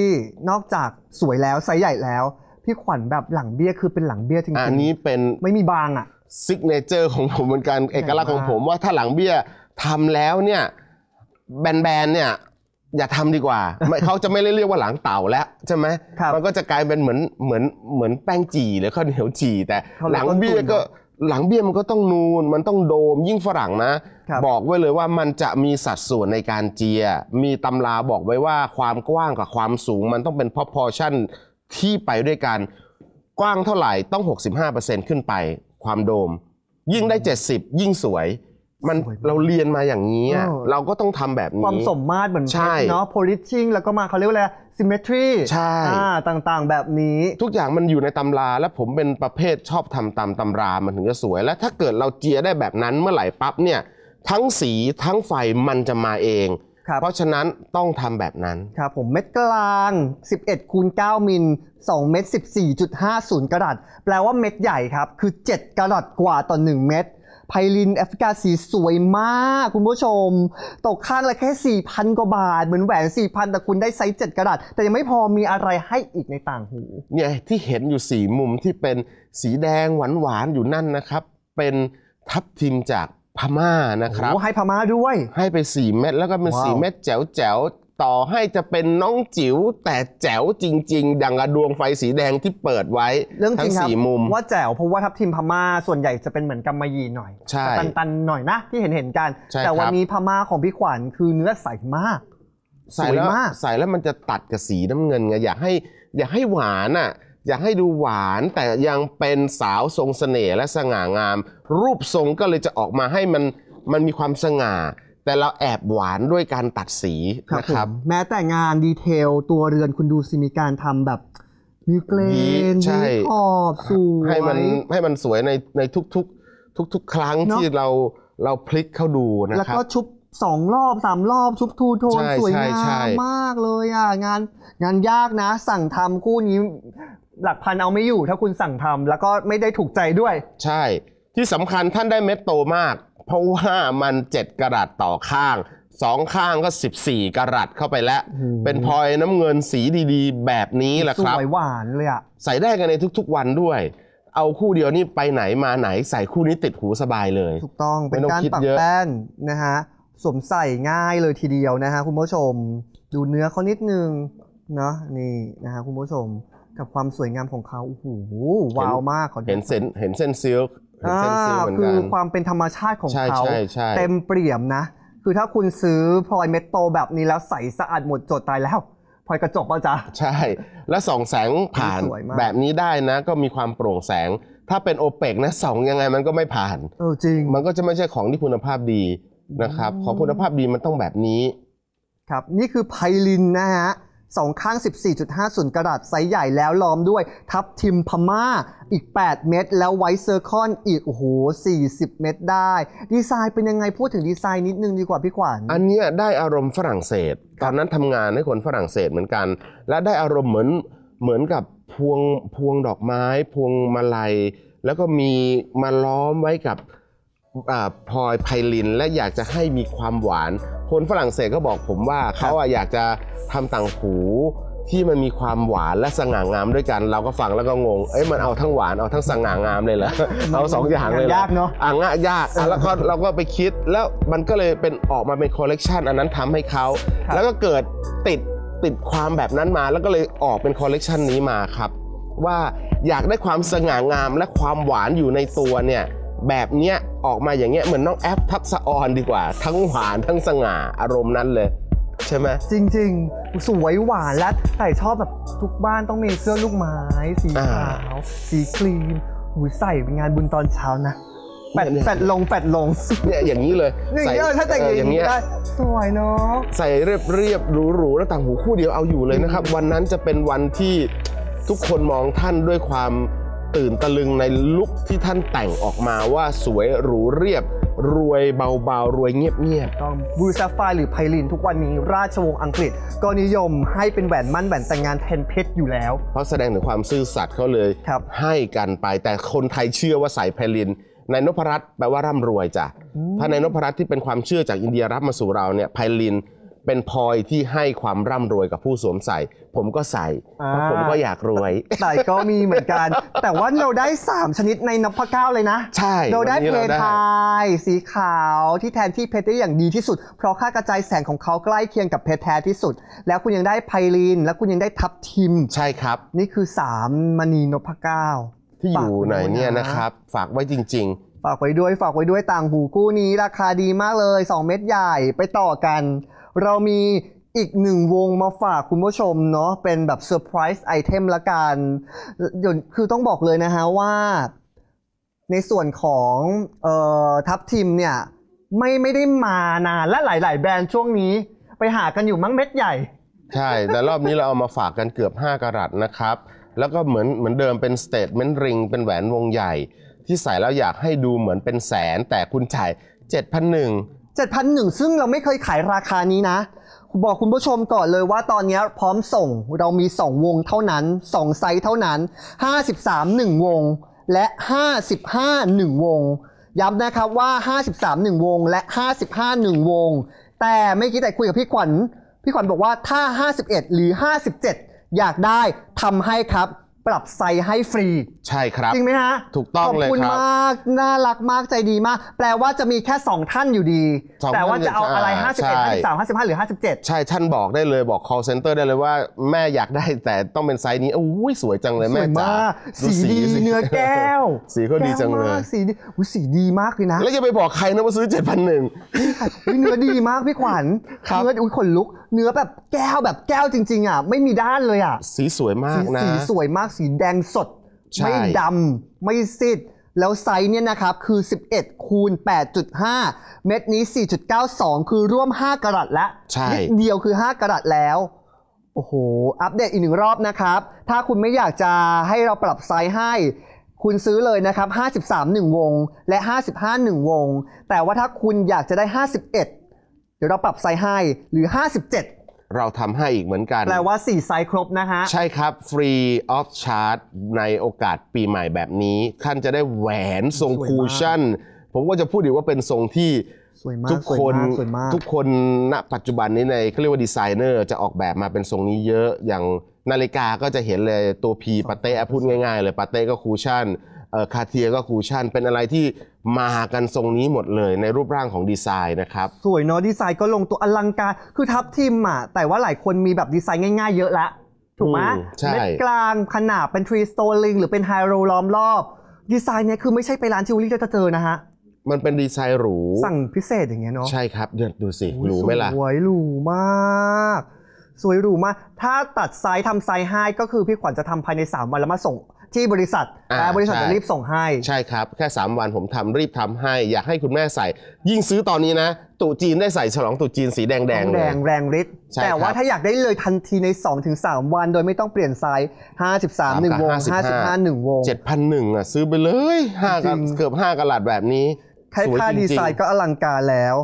นอกจากสวยแล้วไซส์ใหญ่แล้วพี่ขวัญแบบหลังเบี้ยคือเป็นหลังเบี้ยจริงๆอันนี้เป็นไม่มีบางอ่ะซิกเนเจอร์ของผมเหมือนกันเอกลักษณ์ของผมว่าถ้าหลังเบี้ยทำแล้วเนี่ย แบนๆเนี่ยอย่าทำดีกว่า เขาจะไม่เรียกว่าหลังเต่าแล้วใช่ไหม มันก็จะกลายเป็นเหมือนเหมือนเหมือนแป้งจี่หรือข้าวเหนียวจี่แต่หลังเบี้ยก็หลังเบี้ยมันก็ต้องนูนมันต้องโดมยิ่งฝรั่งนะ บอกไว้เลยว่ามันจะมีสัดส่วนในการเจียมีตำราบอกไว้ว่าความกว้างกับความสูงมันต้องเป็น proportion ที่ไปด้วยกันกว้างเท่าไหร่ต้อง หกสิบห้าเปอร์เซ็นต์ ขึ้นไปความโดมยิ่งได้เจ็ดสิบยิ่งสวยมันเราเรียนมาอย่างนี้เราก็ต้องทำแบบนี้ความสมมาตรเหมือนเนาะ polishing แล้วก็มาเขาเรียกว่าอะไร symmetry ใช่ต่างๆแบบนี้ทุกอย่างมันอยู่ในตำราและผมเป็นประเภทชอบทำตามตำรามันถึงจะสวยและถ้าเกิดเราเจียได้แบบนั้นเมื่อไหร่ปั๊บเนี่ยทั้งสีทั้งไฟมันจะมาเองเพราะฉะนั้นต้องทำแบบนั้นครับผมเม็ดกลาง สิบเอ็ดคูณเก้า มิล สอง เม็ด สิบสี่จุดห้าศูนย์ กรัตแปลว่าเม็ดใหญ่ครับคือเจ็ดกรัตกว่าต่อหนึ่งเม็ดไพลินแอฟริกาสีสวยมากคุณผู้ชมตกข้างละแค่ สี่พัน กว่าบาทเหมือนแหวน สี่พัน แต่คุณได้ไซส์เจ็ดกะรัตแต่ยังไม่พอมีอะไรให้อีกในต่างหูเนี่ยที่เห็นอยู่สี่มุมที่เป็นสีแดงหวานๆอยู่นั่นนะครับเป็นทับทิมจากพม่านะครับให้พม่าด้วยให้ไปสี่เม็ดแล้วก็เป็นสี่เม็ดแจ๋วๆต่อให้จะเป็นน้องจิ๋วแต่แจ๋วจริงๆดังกับดวงไฟสีแดงที่เปิดไว้เรื่องจริงครับว่าแจ๋วเพราะว่าทับทิมพม่าส่วนใหญ่จะเป็นเหมือนกำมะหยี่หน่อยจะตันๆหน่อยนะที่เห็นเห็นกันแต่วันนี้พม่าของพี่ขวัญคือเนื้อใสมากสวยมากใสแล้วมันจะตัดกับสีน้ำเงินไงอยากให้อยากให้หวานอ่ะอยากให้ดูหวานแต่ยังเป็นสาวทรงเสน่ห์และสง่างามรูปทรงก็เลยจะออกมาให้มันมันมีความสง่าแต่เราแอบหวานด้วยการตัดสีนะครับแม้แต่งานดีเทลตัวเรือนคุณดูสิมีการทำแบบมีเกลนมีขอบสวยให้มันให้มันสวยในในทุกทุกทุกทุกครั้งที่เราเราพลิกเข้าดูนะครับแล้วก็ชุบสองรอบสามรอบชุบทูโทนสวยงามมากเลยอ่ะงานงานยากนะสั่งทำคู่นี้หลักพันเอาไม่อยู่ถ้าคุณสั่งทำแล้วก็ไม่ได้ถูกใจด้วยใช่ที่สำคัญท่านได้เม็ดโตมากเพราะว่ามันเจ็ดกะรัตต่อข้างสองข้างก็สิบสี่กะรัตเข้าไปแล้วเป็นพลอยน้ำเงินสีดีๆแบบนี้แหละครับสวยหวานเลยอะใส่ได้กันในทุกๆวันด้วยเอาคู่เดียวนี่ไปไหนมาไหนใส่คู่นี้ติดหูสบายเลยถูกต้องเป็นการปักแป้นนะฮะสวมใส่ง่ายเลยทีเดียวนะฮะคุณผู้ชมดูเนื้อเขานิดนึงเนาะนี่นะฮะคุณผู้ชมกับความสวยงามของเขาโอ้โหว้าวมากเขาเห็นเส้นเห็นเส้นซิลค์คือความเป็นธรรมชาติของเขาเต็มเปี่ยมนะคือถ้าคุณซื้อพลอยเม็ดโตแบบนี้แล้วใสสะอาดหมดจดตายแล้วพลอยกระจกเอาจ้ะใช่แล้วส่องแสงผ่านแบบนี้ได้นะก็มีความโปร่งแสงถ้าเป็นโอเปกนะส่องยังไงมันก็ไม่ผ่านเออจริงมันก็จะไม่ใช่ของที่คุณภาพดีนะครับของคุณภาพดีมันต้องแบบนี้ครับนี่คือไพลินนะฮะสองข้าง สิบสี่จุดห้าศูนย์ กะรัตไซส์ใหญ่แล้วล้อมด้วยทับทิมพม่าอีกแปดเม็ดแล้วไวท์เซอร์คอนอีกโอ้โหสี่สิบเม็ดได้ดีไซน์เป็นยังไงพูดถึงดีไซน์นิดนึงดีกว่าพี่ขวัญอันนี้ได้อารมณ์ฝรั่งเศสตอนนั้นทำงานให้คนฝรั่งเศสเหมือนกันและได้อารมณ์เหมือนเหมือนกับพวงพวงดอกไม้พวงมาลัยแล้วก็มีมาล้อมไว้กับพลอยไพลินและอยากจะให้มีความหวานคนฝรั่งเศสก็บอกผมว่าเขาอยากจะทำต่างหูที่มันมีความหวานและสง่างามด้วยกันเราก็ฟังแล้วก็งงเอ้ยมันเอาทั้งหวานเอาทั้งสง่างามเลยเหรอเอาสองอย่างเลยเหรอยากเนาะอ่ะง่ายยากแล้วก็เราก็ไปคิดแล้วมันก็เลยเป็นออกมาเป็นคอลเลกชันอันนั้นทำให้เขาแล้วก็เกิดติดติดความแบบนั้นมาแล้วก็เลยออกเป็นคอลเลกชันนี้มาครับว่าอยากได้ความสง่างามและความหวานอยู่ในตัวเนี่ยแบบเนี้ยออกมาอย่างเงี้ยเหมือนน้องแอปทักษะออนดีกว่าทั้งหวานทั้งสง่าอารมณ์นั้นเลยใช่ไหมจริงๆสวยหวานและใส่ชอบแบบทุกบ้านต้องมีเสื้อลูกไม้สีขาวสีครีมหูใส่เป็นงานบุญตอนเช้านะแปดแปดลงแปดลงเนี่ยอย่างนี้เลยใส่ถ้าแต่งอย่างนี้ได้สวยเนาะใส่เรียบเรียบหรูหรูแล้วต่างหูคู่เดียวเอาอยู่เลยนะครับวันนั้นจะเป็นวันที่ทุกคนมองท่านด้วยความตื่นตะลึงในลุคที่ท่านแต่งออกมาว่าสวยหรูเรียบรวยเบาๆรวยเงียบๆต้องบลูซาฟายหรือไพลินทุกวันนี้ราชวงศ์อังกฤษก็นิยมให้เป็นแหวนมั่นแหวนแต่งงานแทนเพชรอยู่แล้วเพราะแสดงถึงความซื่อสัตย์เขาเลยให้กันไปแต่คนไทยเชื่อว่าใส่ไพลินในนพรัตน์แปลว่าร่ำรวยจ้ะถ้าในนพรัตน์ที่เป็นความเชื่อจากอินเดียรับมาสู่เราเนี่ยไพลินเป็นพลอยที่ให้ความร่ำรวยกับผู้สวมใส่ ผมก็ใส่เพราะผมก็อยากรวยแต่ก็มีเหมือนกันแต่ว่าเราได้สามชนิดในนพเก้าเลยนะใช่เราได้เพทายสีขาวที่แทนที่เพชรได้อย่างดีที่สุดเพราะค่ากระจายแสงของเขาใกล้เคียงกับเพชรแท้ที่สุดแล้วคุณยังได้ไพลินแล้วคุณยังได้ทับทิมใช่ครับนี่คือสามมณีนพเก้าที่อยู่ไหนเนี่ยนะครับฝากไว้จริงๆฝากไว้ด้วยฝากไว้ด้วยต่างหูคู่นี้ราคาดีมากเลยสองเม็ดใหญ่ไปต่อกันเรามีอีกหนึ่งวงมาฝากคุณผู้ชมเนาะเป็นแบบเซอร์ไพรส์ไอเทมละกันคือต้องบอกเลยนะฮะว่าในส่วนของเอ่อทัพทีมเนี่ยไม่ไม่ได้มานานและหลายๆแบรนด์ช่วงนี้ไปหากันอยู่มั้งเม็ดใหญ่ใช่แต่รอบนี้เราเอามาฝากกันเกือบห้ากะรัตนะครับแล้วก็เหมือนเหมือนเดิมเป็นสเตทเมนต์ริงเป็นแหวนวงใหญ่ที่ใส่แล้วอยากให้ดูเหมือนเป็นแสนแต่คุณจ่าย เจ็ดพันหนึ่ง เจ็ดพันหนึ่ง ซึ่งเราไม่เคยขายราคานี้นะบอกคุณผู้ชมก่อนเลยว่าตอนนี้พร้อมส่งเรามีสองวงเท่านั้นสองไซส์เท่านั้นห้าสิบสาม หนึ่งวงและห้าสิบห้า หนึ่งวงย้ำนะครับว่าห้าสิบสาม หนึ่งวงและห้าสิบห้า หนึ่งวงแต่ไม่คิดแต่คุยกับพี่ขวัญพี่ขวัญบอกว่าถ้าห้าสิบเอ็ดหรือห้าสิบเจ็ดอยากได้ทำให้ครับปรับไซส์ให้ฟรีใช่ครับจริงไหมฮะถูกต้องเลยครับขอบคุณมากน่ารักมากใจดีมากแปลว่าจะมีแค่สองท่านอยู่ดีแต่ว่าจะเอาอะไรห้าสิบเอ็ด ห้าสิบสาม ห้าสิบห้าหรือห้าสิบเจ็ดใช่ท่านบอกได้เลยบอก call center ได้เลยว่าแม่อยากได้แต่ต้องเป็นไซส์นี้อุ้ยสวยจังเลยแม่จ๋าสีดีเนื้อแก้วสีก็ดีจังเลยสีดีอุ้ยสีดีมากเลยนะแล้วจะไปบอกใครนะว่าซื้อ เจ็ดพันหนึ่ง เนื้อดีมากพี่ขวัญเนื้ออุ้ยขนลุกเนื้อแบบแก้วแบบแก้วจริงๆอ่ะไม่มีด้านเลยอ่ะสีสวยมากนะสีสวยมากสีแดงสดไม่ดำไม่ซีดแล้วไซส์เนี่ยนะครับคือสิบเอ็ดคูณ แปดจุดห้า เม็ดนี้ สี่จุดเก้าสอง คือร่วมห้ากะรัตละนิดเดียวคือห้ากะรัตแล้วโอ้โหอัปเดตอีกหนึ่งรอบนะครับถ้าคุณไม่อยากจะให้เราปรับไซส์ให้คุณซื้อเลยนะครับห้าสิบสาม หนึ่งวงและห้าสิบห้า หนึ่งวงแต่ว่าถ้าคุณอยากจะได้ห้าสิบเอ็ดเดี๋ยวเราปรับไซส์ให้หรือห้าสิบเจ็ดเราทำให้อีกเหมือนกันแปลว่าสี่ไซส์ครบนะฮะใช่ครับฟรีออฟชาร์จในโอกาสปีใหม่แบบนี้ท่านจะได้แหวนทรงคูชั่นผมก็จะพูดดีว่าเป็นทรงที่ทุกคนทุกคนณปัจจุบันนี้ในเขาเรียกว่าดีไซเนอร์จะออกแบบมาเป็นทรงนี้เยอะอย่างนาฬิกาก็จะเห็นเลยตัว P ปาเต้พูดง่ายๆเลยปาเต้ก็คูชั่นคาเทียก็คูชั่นเป็นอะไรที่มากันทรงนี้หมดเลยในรูปร่างของดีไซน์นะครับสวยเนาะดีไซน์ก็ลงตัวอลังการคือทับทิมอ่ะแต่ว่าหลายคนมีแบบดีไซน์ง่ายๆเยอะละถูกไหมเม็ดกลางขนาดเป็นทรีสโตลิงหรือเป็นไฮโรล้อมรอบดีไซน์เนี่ยคือไม่ใช่ไปร้านจิวเวลรี่จะเจอนะฮะมันเป็นดีไซน์หรูสั่งพิเศษอย่างเงี้ยเนาะใช่ครับเดี๋ยวดูสิหรูไหมล่ะสวยหรูมากสวยหรูมากถ้าตัดไซส์ทำไซส์ให้ก็คือพี่ขวัญจะทำภายในสามวันแล้วมาส่งที่บริษัทบริษัทจะรีบส่งให้ใช่ครับแค่สามวันผมทำรีบทำให้อยากให้คุณแม่ใส่ยิ่งซื้อตอนนี้นะตู่จีนได้ใส่ฉลองตู่จีนสีแดงแดงแดงแรงฤทธิ์แต่ว่าถ้าอยากได้เลยทันทีใน สองถึงสาม วันโดยไม่ต้องเปลี่ยนไซส์ห้าสิบสาม หนึ่งวง ห้าสิบห้า หนึ่งวง เจ็ดพันหนึ่ง อ่ะซื้อไปเลยเกือบห้ากะรัตแบบนี้แค่ค่าดีไซน์ก็อลังการแล้ว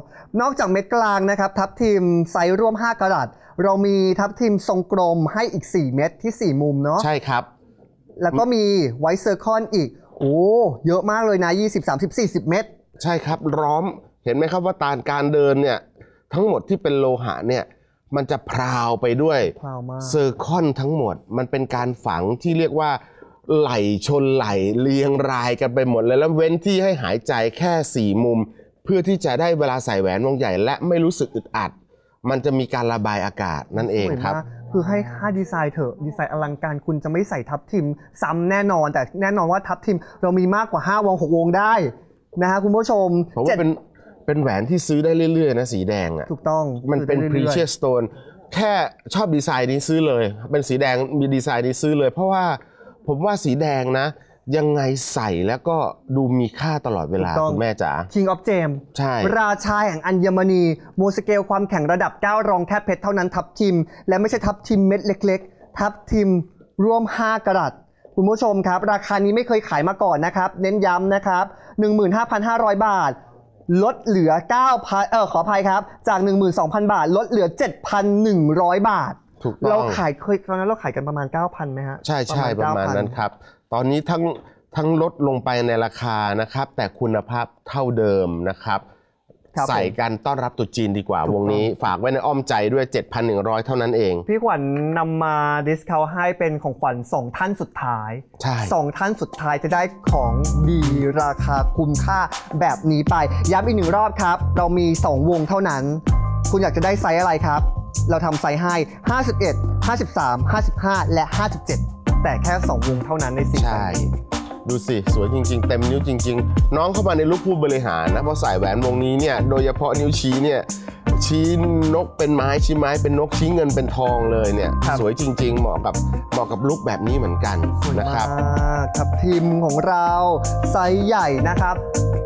นอกจากเม็ดกลางนะครับทับทิมไซส์ร่วมห้ากะรัตเรามีทับทิมทรงกลมให้อีกสี่เม็ดที่สี่มุมเนาะใช่ครับแล้วก็มีไวท์เซอร์คอนอีกโอ้เยอะมากเลยนะยี่สิบ สามสิบ สี่สิบ เมตรใช่ครับล้อมเห็นไหมครับว่าตาการเดินเนี่ยทั้งหมดที่เป็นโลหะเนี่ยมันจะพราวไปด้วยเซอร์คอนทั้งหมดมันเป็นการฝังที่เรียกว่าไหลชนไหลเรียงรายกันไปหมดเลยแล้วเว้นที่ให้หายใจแค่สี่มุมเพื่อที่จะได้เวลาใส่แหวนวงใหญ่และไม่รู้สึกอึดอัดมันจะมีการระบายอากาศนั่นเองครับคือให้ค่าดีไซน์เถอะดีไซน์อลังการคุณจะไม่ใส่ทับทิมซ้ำแน่นอนแต่แน่นอนว่าทับทิมเรามีมากกว่าห้าวงหกวงได้นะฮะคุณผู้ชมผมว่าเป็นเป็นแหวนที่ซื้อได้เรื่อยๆนะสีแดงอ่ะถูกต้องมันเป็น precious stone แค่ชอบดีไซน์นี้ซื้อเลยเป็นสีแดงมีดีไซน์นี้ซื้อเลยเพราะว่าผมว่าสีแดงนะยังไงใส่แล้วก็ดูมีค่าตลอดเวลาคุณแม่จ๋า King of Gems ใช่ราชาแห่งอัญมณีโมสเกลความแข็งระดับเก้ารองแค่เพชรเท่านั้นทับทิมและไม่ใช่ทับทิมเม็ดเล็กๆทับทิมรวมห้ากะรัตคุณผู้ชมครับราคานี้ไม่เคยขายมาก่อนนะครับเน้นย้ำนะครับ หนึ่งหมื่นห้าพันห้าร้อย บาทลดเหลือเก้าพันเออขออภัยครับจาก หนึ่งหมื่นสองพัน บาทลดเหลือ เจ็ดพันหนึ่งร้อย บาทเราขายเคยตอนนั้นเราขายกันประมาณ เก้าพัน ไหมฮะใช่ใช่ประมาณนั้นครับตอนนี้ทั้งทั้งลดลงไปในราคานะครับแต่คุณภาพเท่าเดิมนะครับ ใส่กันต้อนรับตุ๊จีนดีกว่าวงนี้ฝากไว้ในอ้อมใจด้วย เจ็ดพันหนึ่งร้อย เท่านั้นเองพี่ขวัญนำมาดิสคาวให้เป็นของขวัญสองท่านสุดท้ายใช่สองท่านสุดท้ายจะได้ของดีราคาคุ้มค่าแบบนี้ไปย้ำอีกหนึ่งรอบครับเรามีสองวงเท่านั้นคุณอยากจะได้ไซส์อะไรครับเราทำไซส์ให้ห้าสิบเอ็ด ห้าสิบสาม ห้าสิบห้า และห้าสิบเจ็ดแต่แค่สองวงเท่านั้นในสิ่งนี้ดูสิสวยจริงๆเต็มนิ้วจริงๆน้องเข้ามาในลูกผู้บริหารนะเพราะสายแหวนวงนี้เนี่ยโดยเฉพาะนิ้วชี้เนี่ยชี้นกเป็นไม้ชี้ไม้เป็นนกชี้เงินเป็นทองเลยเนี่ยสวยจริงๆเหมาะกับเหมาะกับลุคแบบนี้เหมือนกันนะครับครับทีมของเราไซส์ใหญ่นะครับ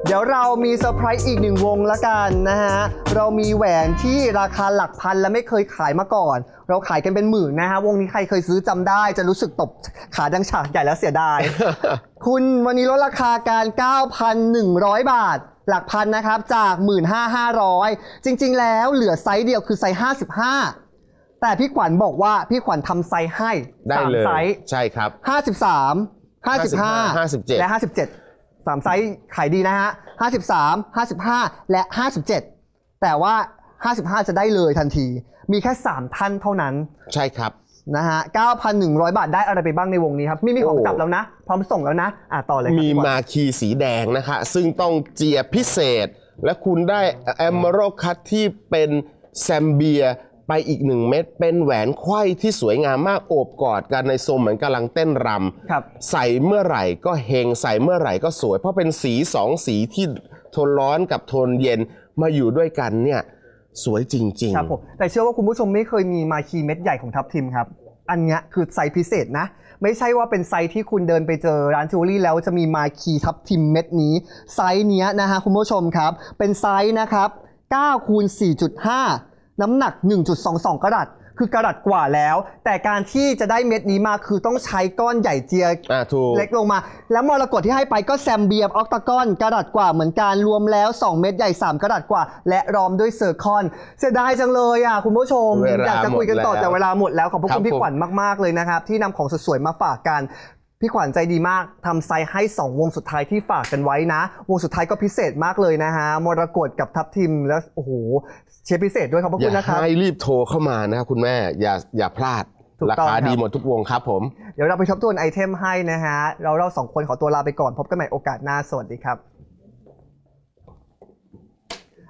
เดี๋ยวเรามีเซอร์ไพรส์อีกหนึ่งวงละกันนะฮะเรามีแหวนที่ราคาหลักพันและไม่เคยขายมาก่อนเราขายกันเป็นหมื่นนะฮะวงนี้ใครเคยซื้อจำได้จะรู้สึกตบขาดังฉากใหญ่แล้วเสียดาย คุณวันนี้ลดราคาการ เก้าพันหนึ่งร้อย บาทหลักพันนะครับจาก หนึ่งหมื่นห้าพันห้าร้อย จริงๆแล้วเหลือไซส์เดียวคือไซส์ห้าสิบห้าแต่พี่ขวัญบอกว่าพี่ขวัญทำไซส์ให้สามไซส์ใช่ครับห้าสิบสาม ห้าสิบห้า ห้าสิบเจ็ด และห้าสิบเจ็ดสามไซส์ขายดีนะฮะห้าสิบสาม ห้าสิบห้า และห้าสิบเจ็ดแต่ว่าห้าสิบห้าจะได้เลยทันทีมีแค่สามท่านเท่านั้นใช่ครับนะฮะ เก้าพันหนึ่งร้อย บาทได้อะไรไปบ้างในวงนี้ครับมีมีของจับแล้วนะพร้อมส่งแล้วนะอ่ะต่อเลยมีมาคีสีแดงนะคะซึ่งต้องเจียพิเศษและคุณได้แอมเบอร์คัทที่เป็นแซมเบียไปอีกหนึ่งเม็ดเป็นแหวนไขว้ที่สวยงามมากโอบกอดกันในทรงเหมือนกำลังเต้นรำใส่เมื่อไหร่ก็เฮงใส่เมื่อไหร่ก็สวยเพราะเป็นสีสองสีที่โทนร้อนกับโทนเย็นมาอยู่ด้วยกันเนี่ยสวยจริงๆครับผมแต่เชื่อว่าคุณผู้ชมไม่เคยมีมาคีเม็ดใหญ่ของทัพทิมครับอันนี้คือไซส์พิเศษนะไม่ใช่ว่าเป็นไซส์ที่คุณเดินไปเจอร้านจิวเวลรี่แล้วจะมีมาคีทัพทิมเม็ดนี้ไซส์เนี้ยนะฮะคุณผู้ชมครับเป็นไซส์นะครับเก้าคูณสี่จุดห้าน้ำหนัก หนึ่งจุดสองสอง กะรัตคือกะรัตกว่าแล้วแต่การที่จะได้เม็ดนี้มาคือต้องใช้ก้อนใหญ่เจียเล็กลงมาแล้วมรกตที่ให้ไปก็แซมเบียออกตากอนกะรัตกว่าเหมือนกันรวมแล้วสองเม็ดใหญ่สามกะรัตกว่าและรอมด้วยเซอร์คอนเสียดายจังเลยอ่ะคุณผู้ชมอยากจะคุยกันต่อแต่เวลาหมดแล้วขอบคุณพี่ขวัญมากๆเลยนะครับที่นำของสวยๆมาฝากกันพี่ขวัญใจดีมากทำไซส์ให้สองวงสุดท้ายที่ฝากกันไว้นะวงสุดท้ายก็พิเศษมากเลยนะฮะมรกตกับทัพทิมแล้วโอ้โหเชฟพิเศษด้วยครับขอบคุณนะครับอย่าให้รีบโทรเข้ามานะครับคุณแม่อย่าอย่าพลาดราคาดีหมดทุกวงครับผมเดี๋ยวเราไปทบทวนไอเทมให้นะฮะเราเราสองคนขอตัวลาไปก่อนพบกันใหม่โอกาสหน้าสวัสดีครับ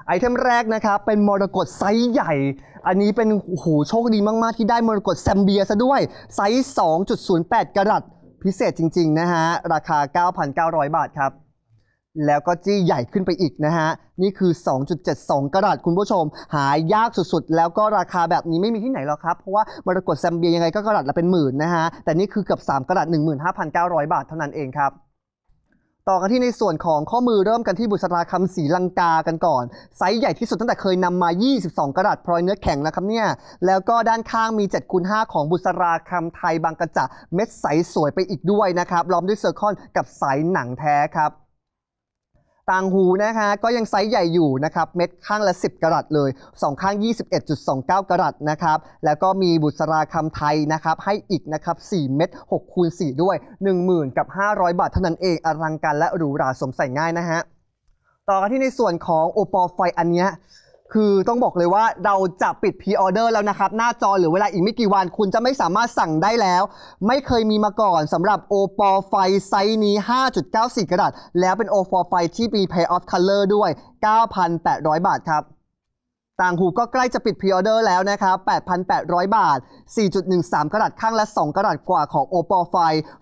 ไอเทมแรกนะครับเป็นมรกตไซส์ใหญ่อันนี้เป็นโอ้โหโชคดีมากๆที่ได้มรกตแซมเบียซะด้วยไซส์ สองจุดศูนย์แปด กะรัตพิเศษจริงๆนะฮะราคา เก้าพันเก้าร้อย บาทครับแล้วก็จี้ใหญ่ขึ้นไปอีกนะฮะนี่คือ สองจุดเจ็ดสอง กะรัตคุณผู้ชมหายากสุดๆแล้วก็ราคาแบบนี้ไม่มีที่ไหนหรอกครับเพราะว่ามรกตแซมเบียยังไงก็กะรัตละเป็นหมื่นนะฮะแต่นี่คือเกือบสามกะรัต หนึ่งหมื่นห้าพันเก้าร้อย บาทเท่านั้นเองครับต่อกันที่ในส่วนของข้อมือเริ่มกันที่บุษราคำศรีลังกากันก่อนไซส์ใหญ่ที่สุดตั้งแต่เคยนำมายี่สิบสองกะรัตพลอยเนื้อแข็งแล้วครับเนี่ยแล้วก็ด้านข้างมี เจ็ดคูณห้า ของบุษราคำไทยบางกระจะเม็ดใสสวยไปอีกด้วยนะครับล้อมด้วยเซอร์คอนกับสายหนังแท้ครับต่างหูนะคะก็ยังไซส์ใหญ่อยู่นะครับเม็ดข้างละสิบกะรัตเลยสองข้าง ยี่สิบเอ็ดจุดสองเก้า กะรัตนะครับแล้วก็มีบุษราคำไทยนะครับให้อีกนะครับสี่เม็ดหกคูณสี่ด้วย หนึ่งหมื่นห้าพัน บาทเท่านั้นเองอลังการและหรูหราสมใส่ง่ายนะฮะต่อกันที่ในส่วนของโอปอไฟอันเนี้ยคือต้องบอกเลยว่าเราจะปิดพรีออเดอร์แล้วนะครับหน้าจอหรือเวลาอีกไม่กี่วันคุณจะไม่สามารถสั่งได้แล้วไม่เคยมีมาก่อนสำหรับโอปอไฟไซส์นี้ ห้าจุดเก้าสี่ กะรัตแล้วเป็นโอปอไฟที่มี Pay of Color ด้วย เก้าพันแปดร้อย บาทครับต่างหูก็ใกล้จะปิดพรีออเดอร์แล้วนะครับ แปดพันแปดร้อย บาท สี่จุดหนึ่งสาม กะรัตข้างละสองกะรัตกว่าของโอปอไฟ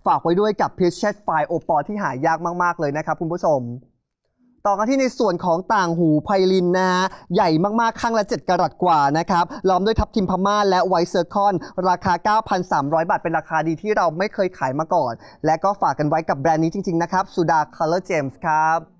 ฝากไว้ด้วยกับ Precious Fine โอปอที่หายากมากๆเลยนะครับคุณผู้ชมต่อกันที่ในส่วนของต่างหูไพลินนะฮะใหญ่มากๆข้างละเจ็ดกะรัตกว่านะครับล้อมด้วยทับทิมพม่าและไวเซอร์คอนราคา เก้าพันสามร้อย บาทเป็นราคาดีที่เราไม่เคยขายมาก่อนและก็ฝากกันไว้กับแบรนด์นี้จริงๆนะครับ Suda Color Gems ครับ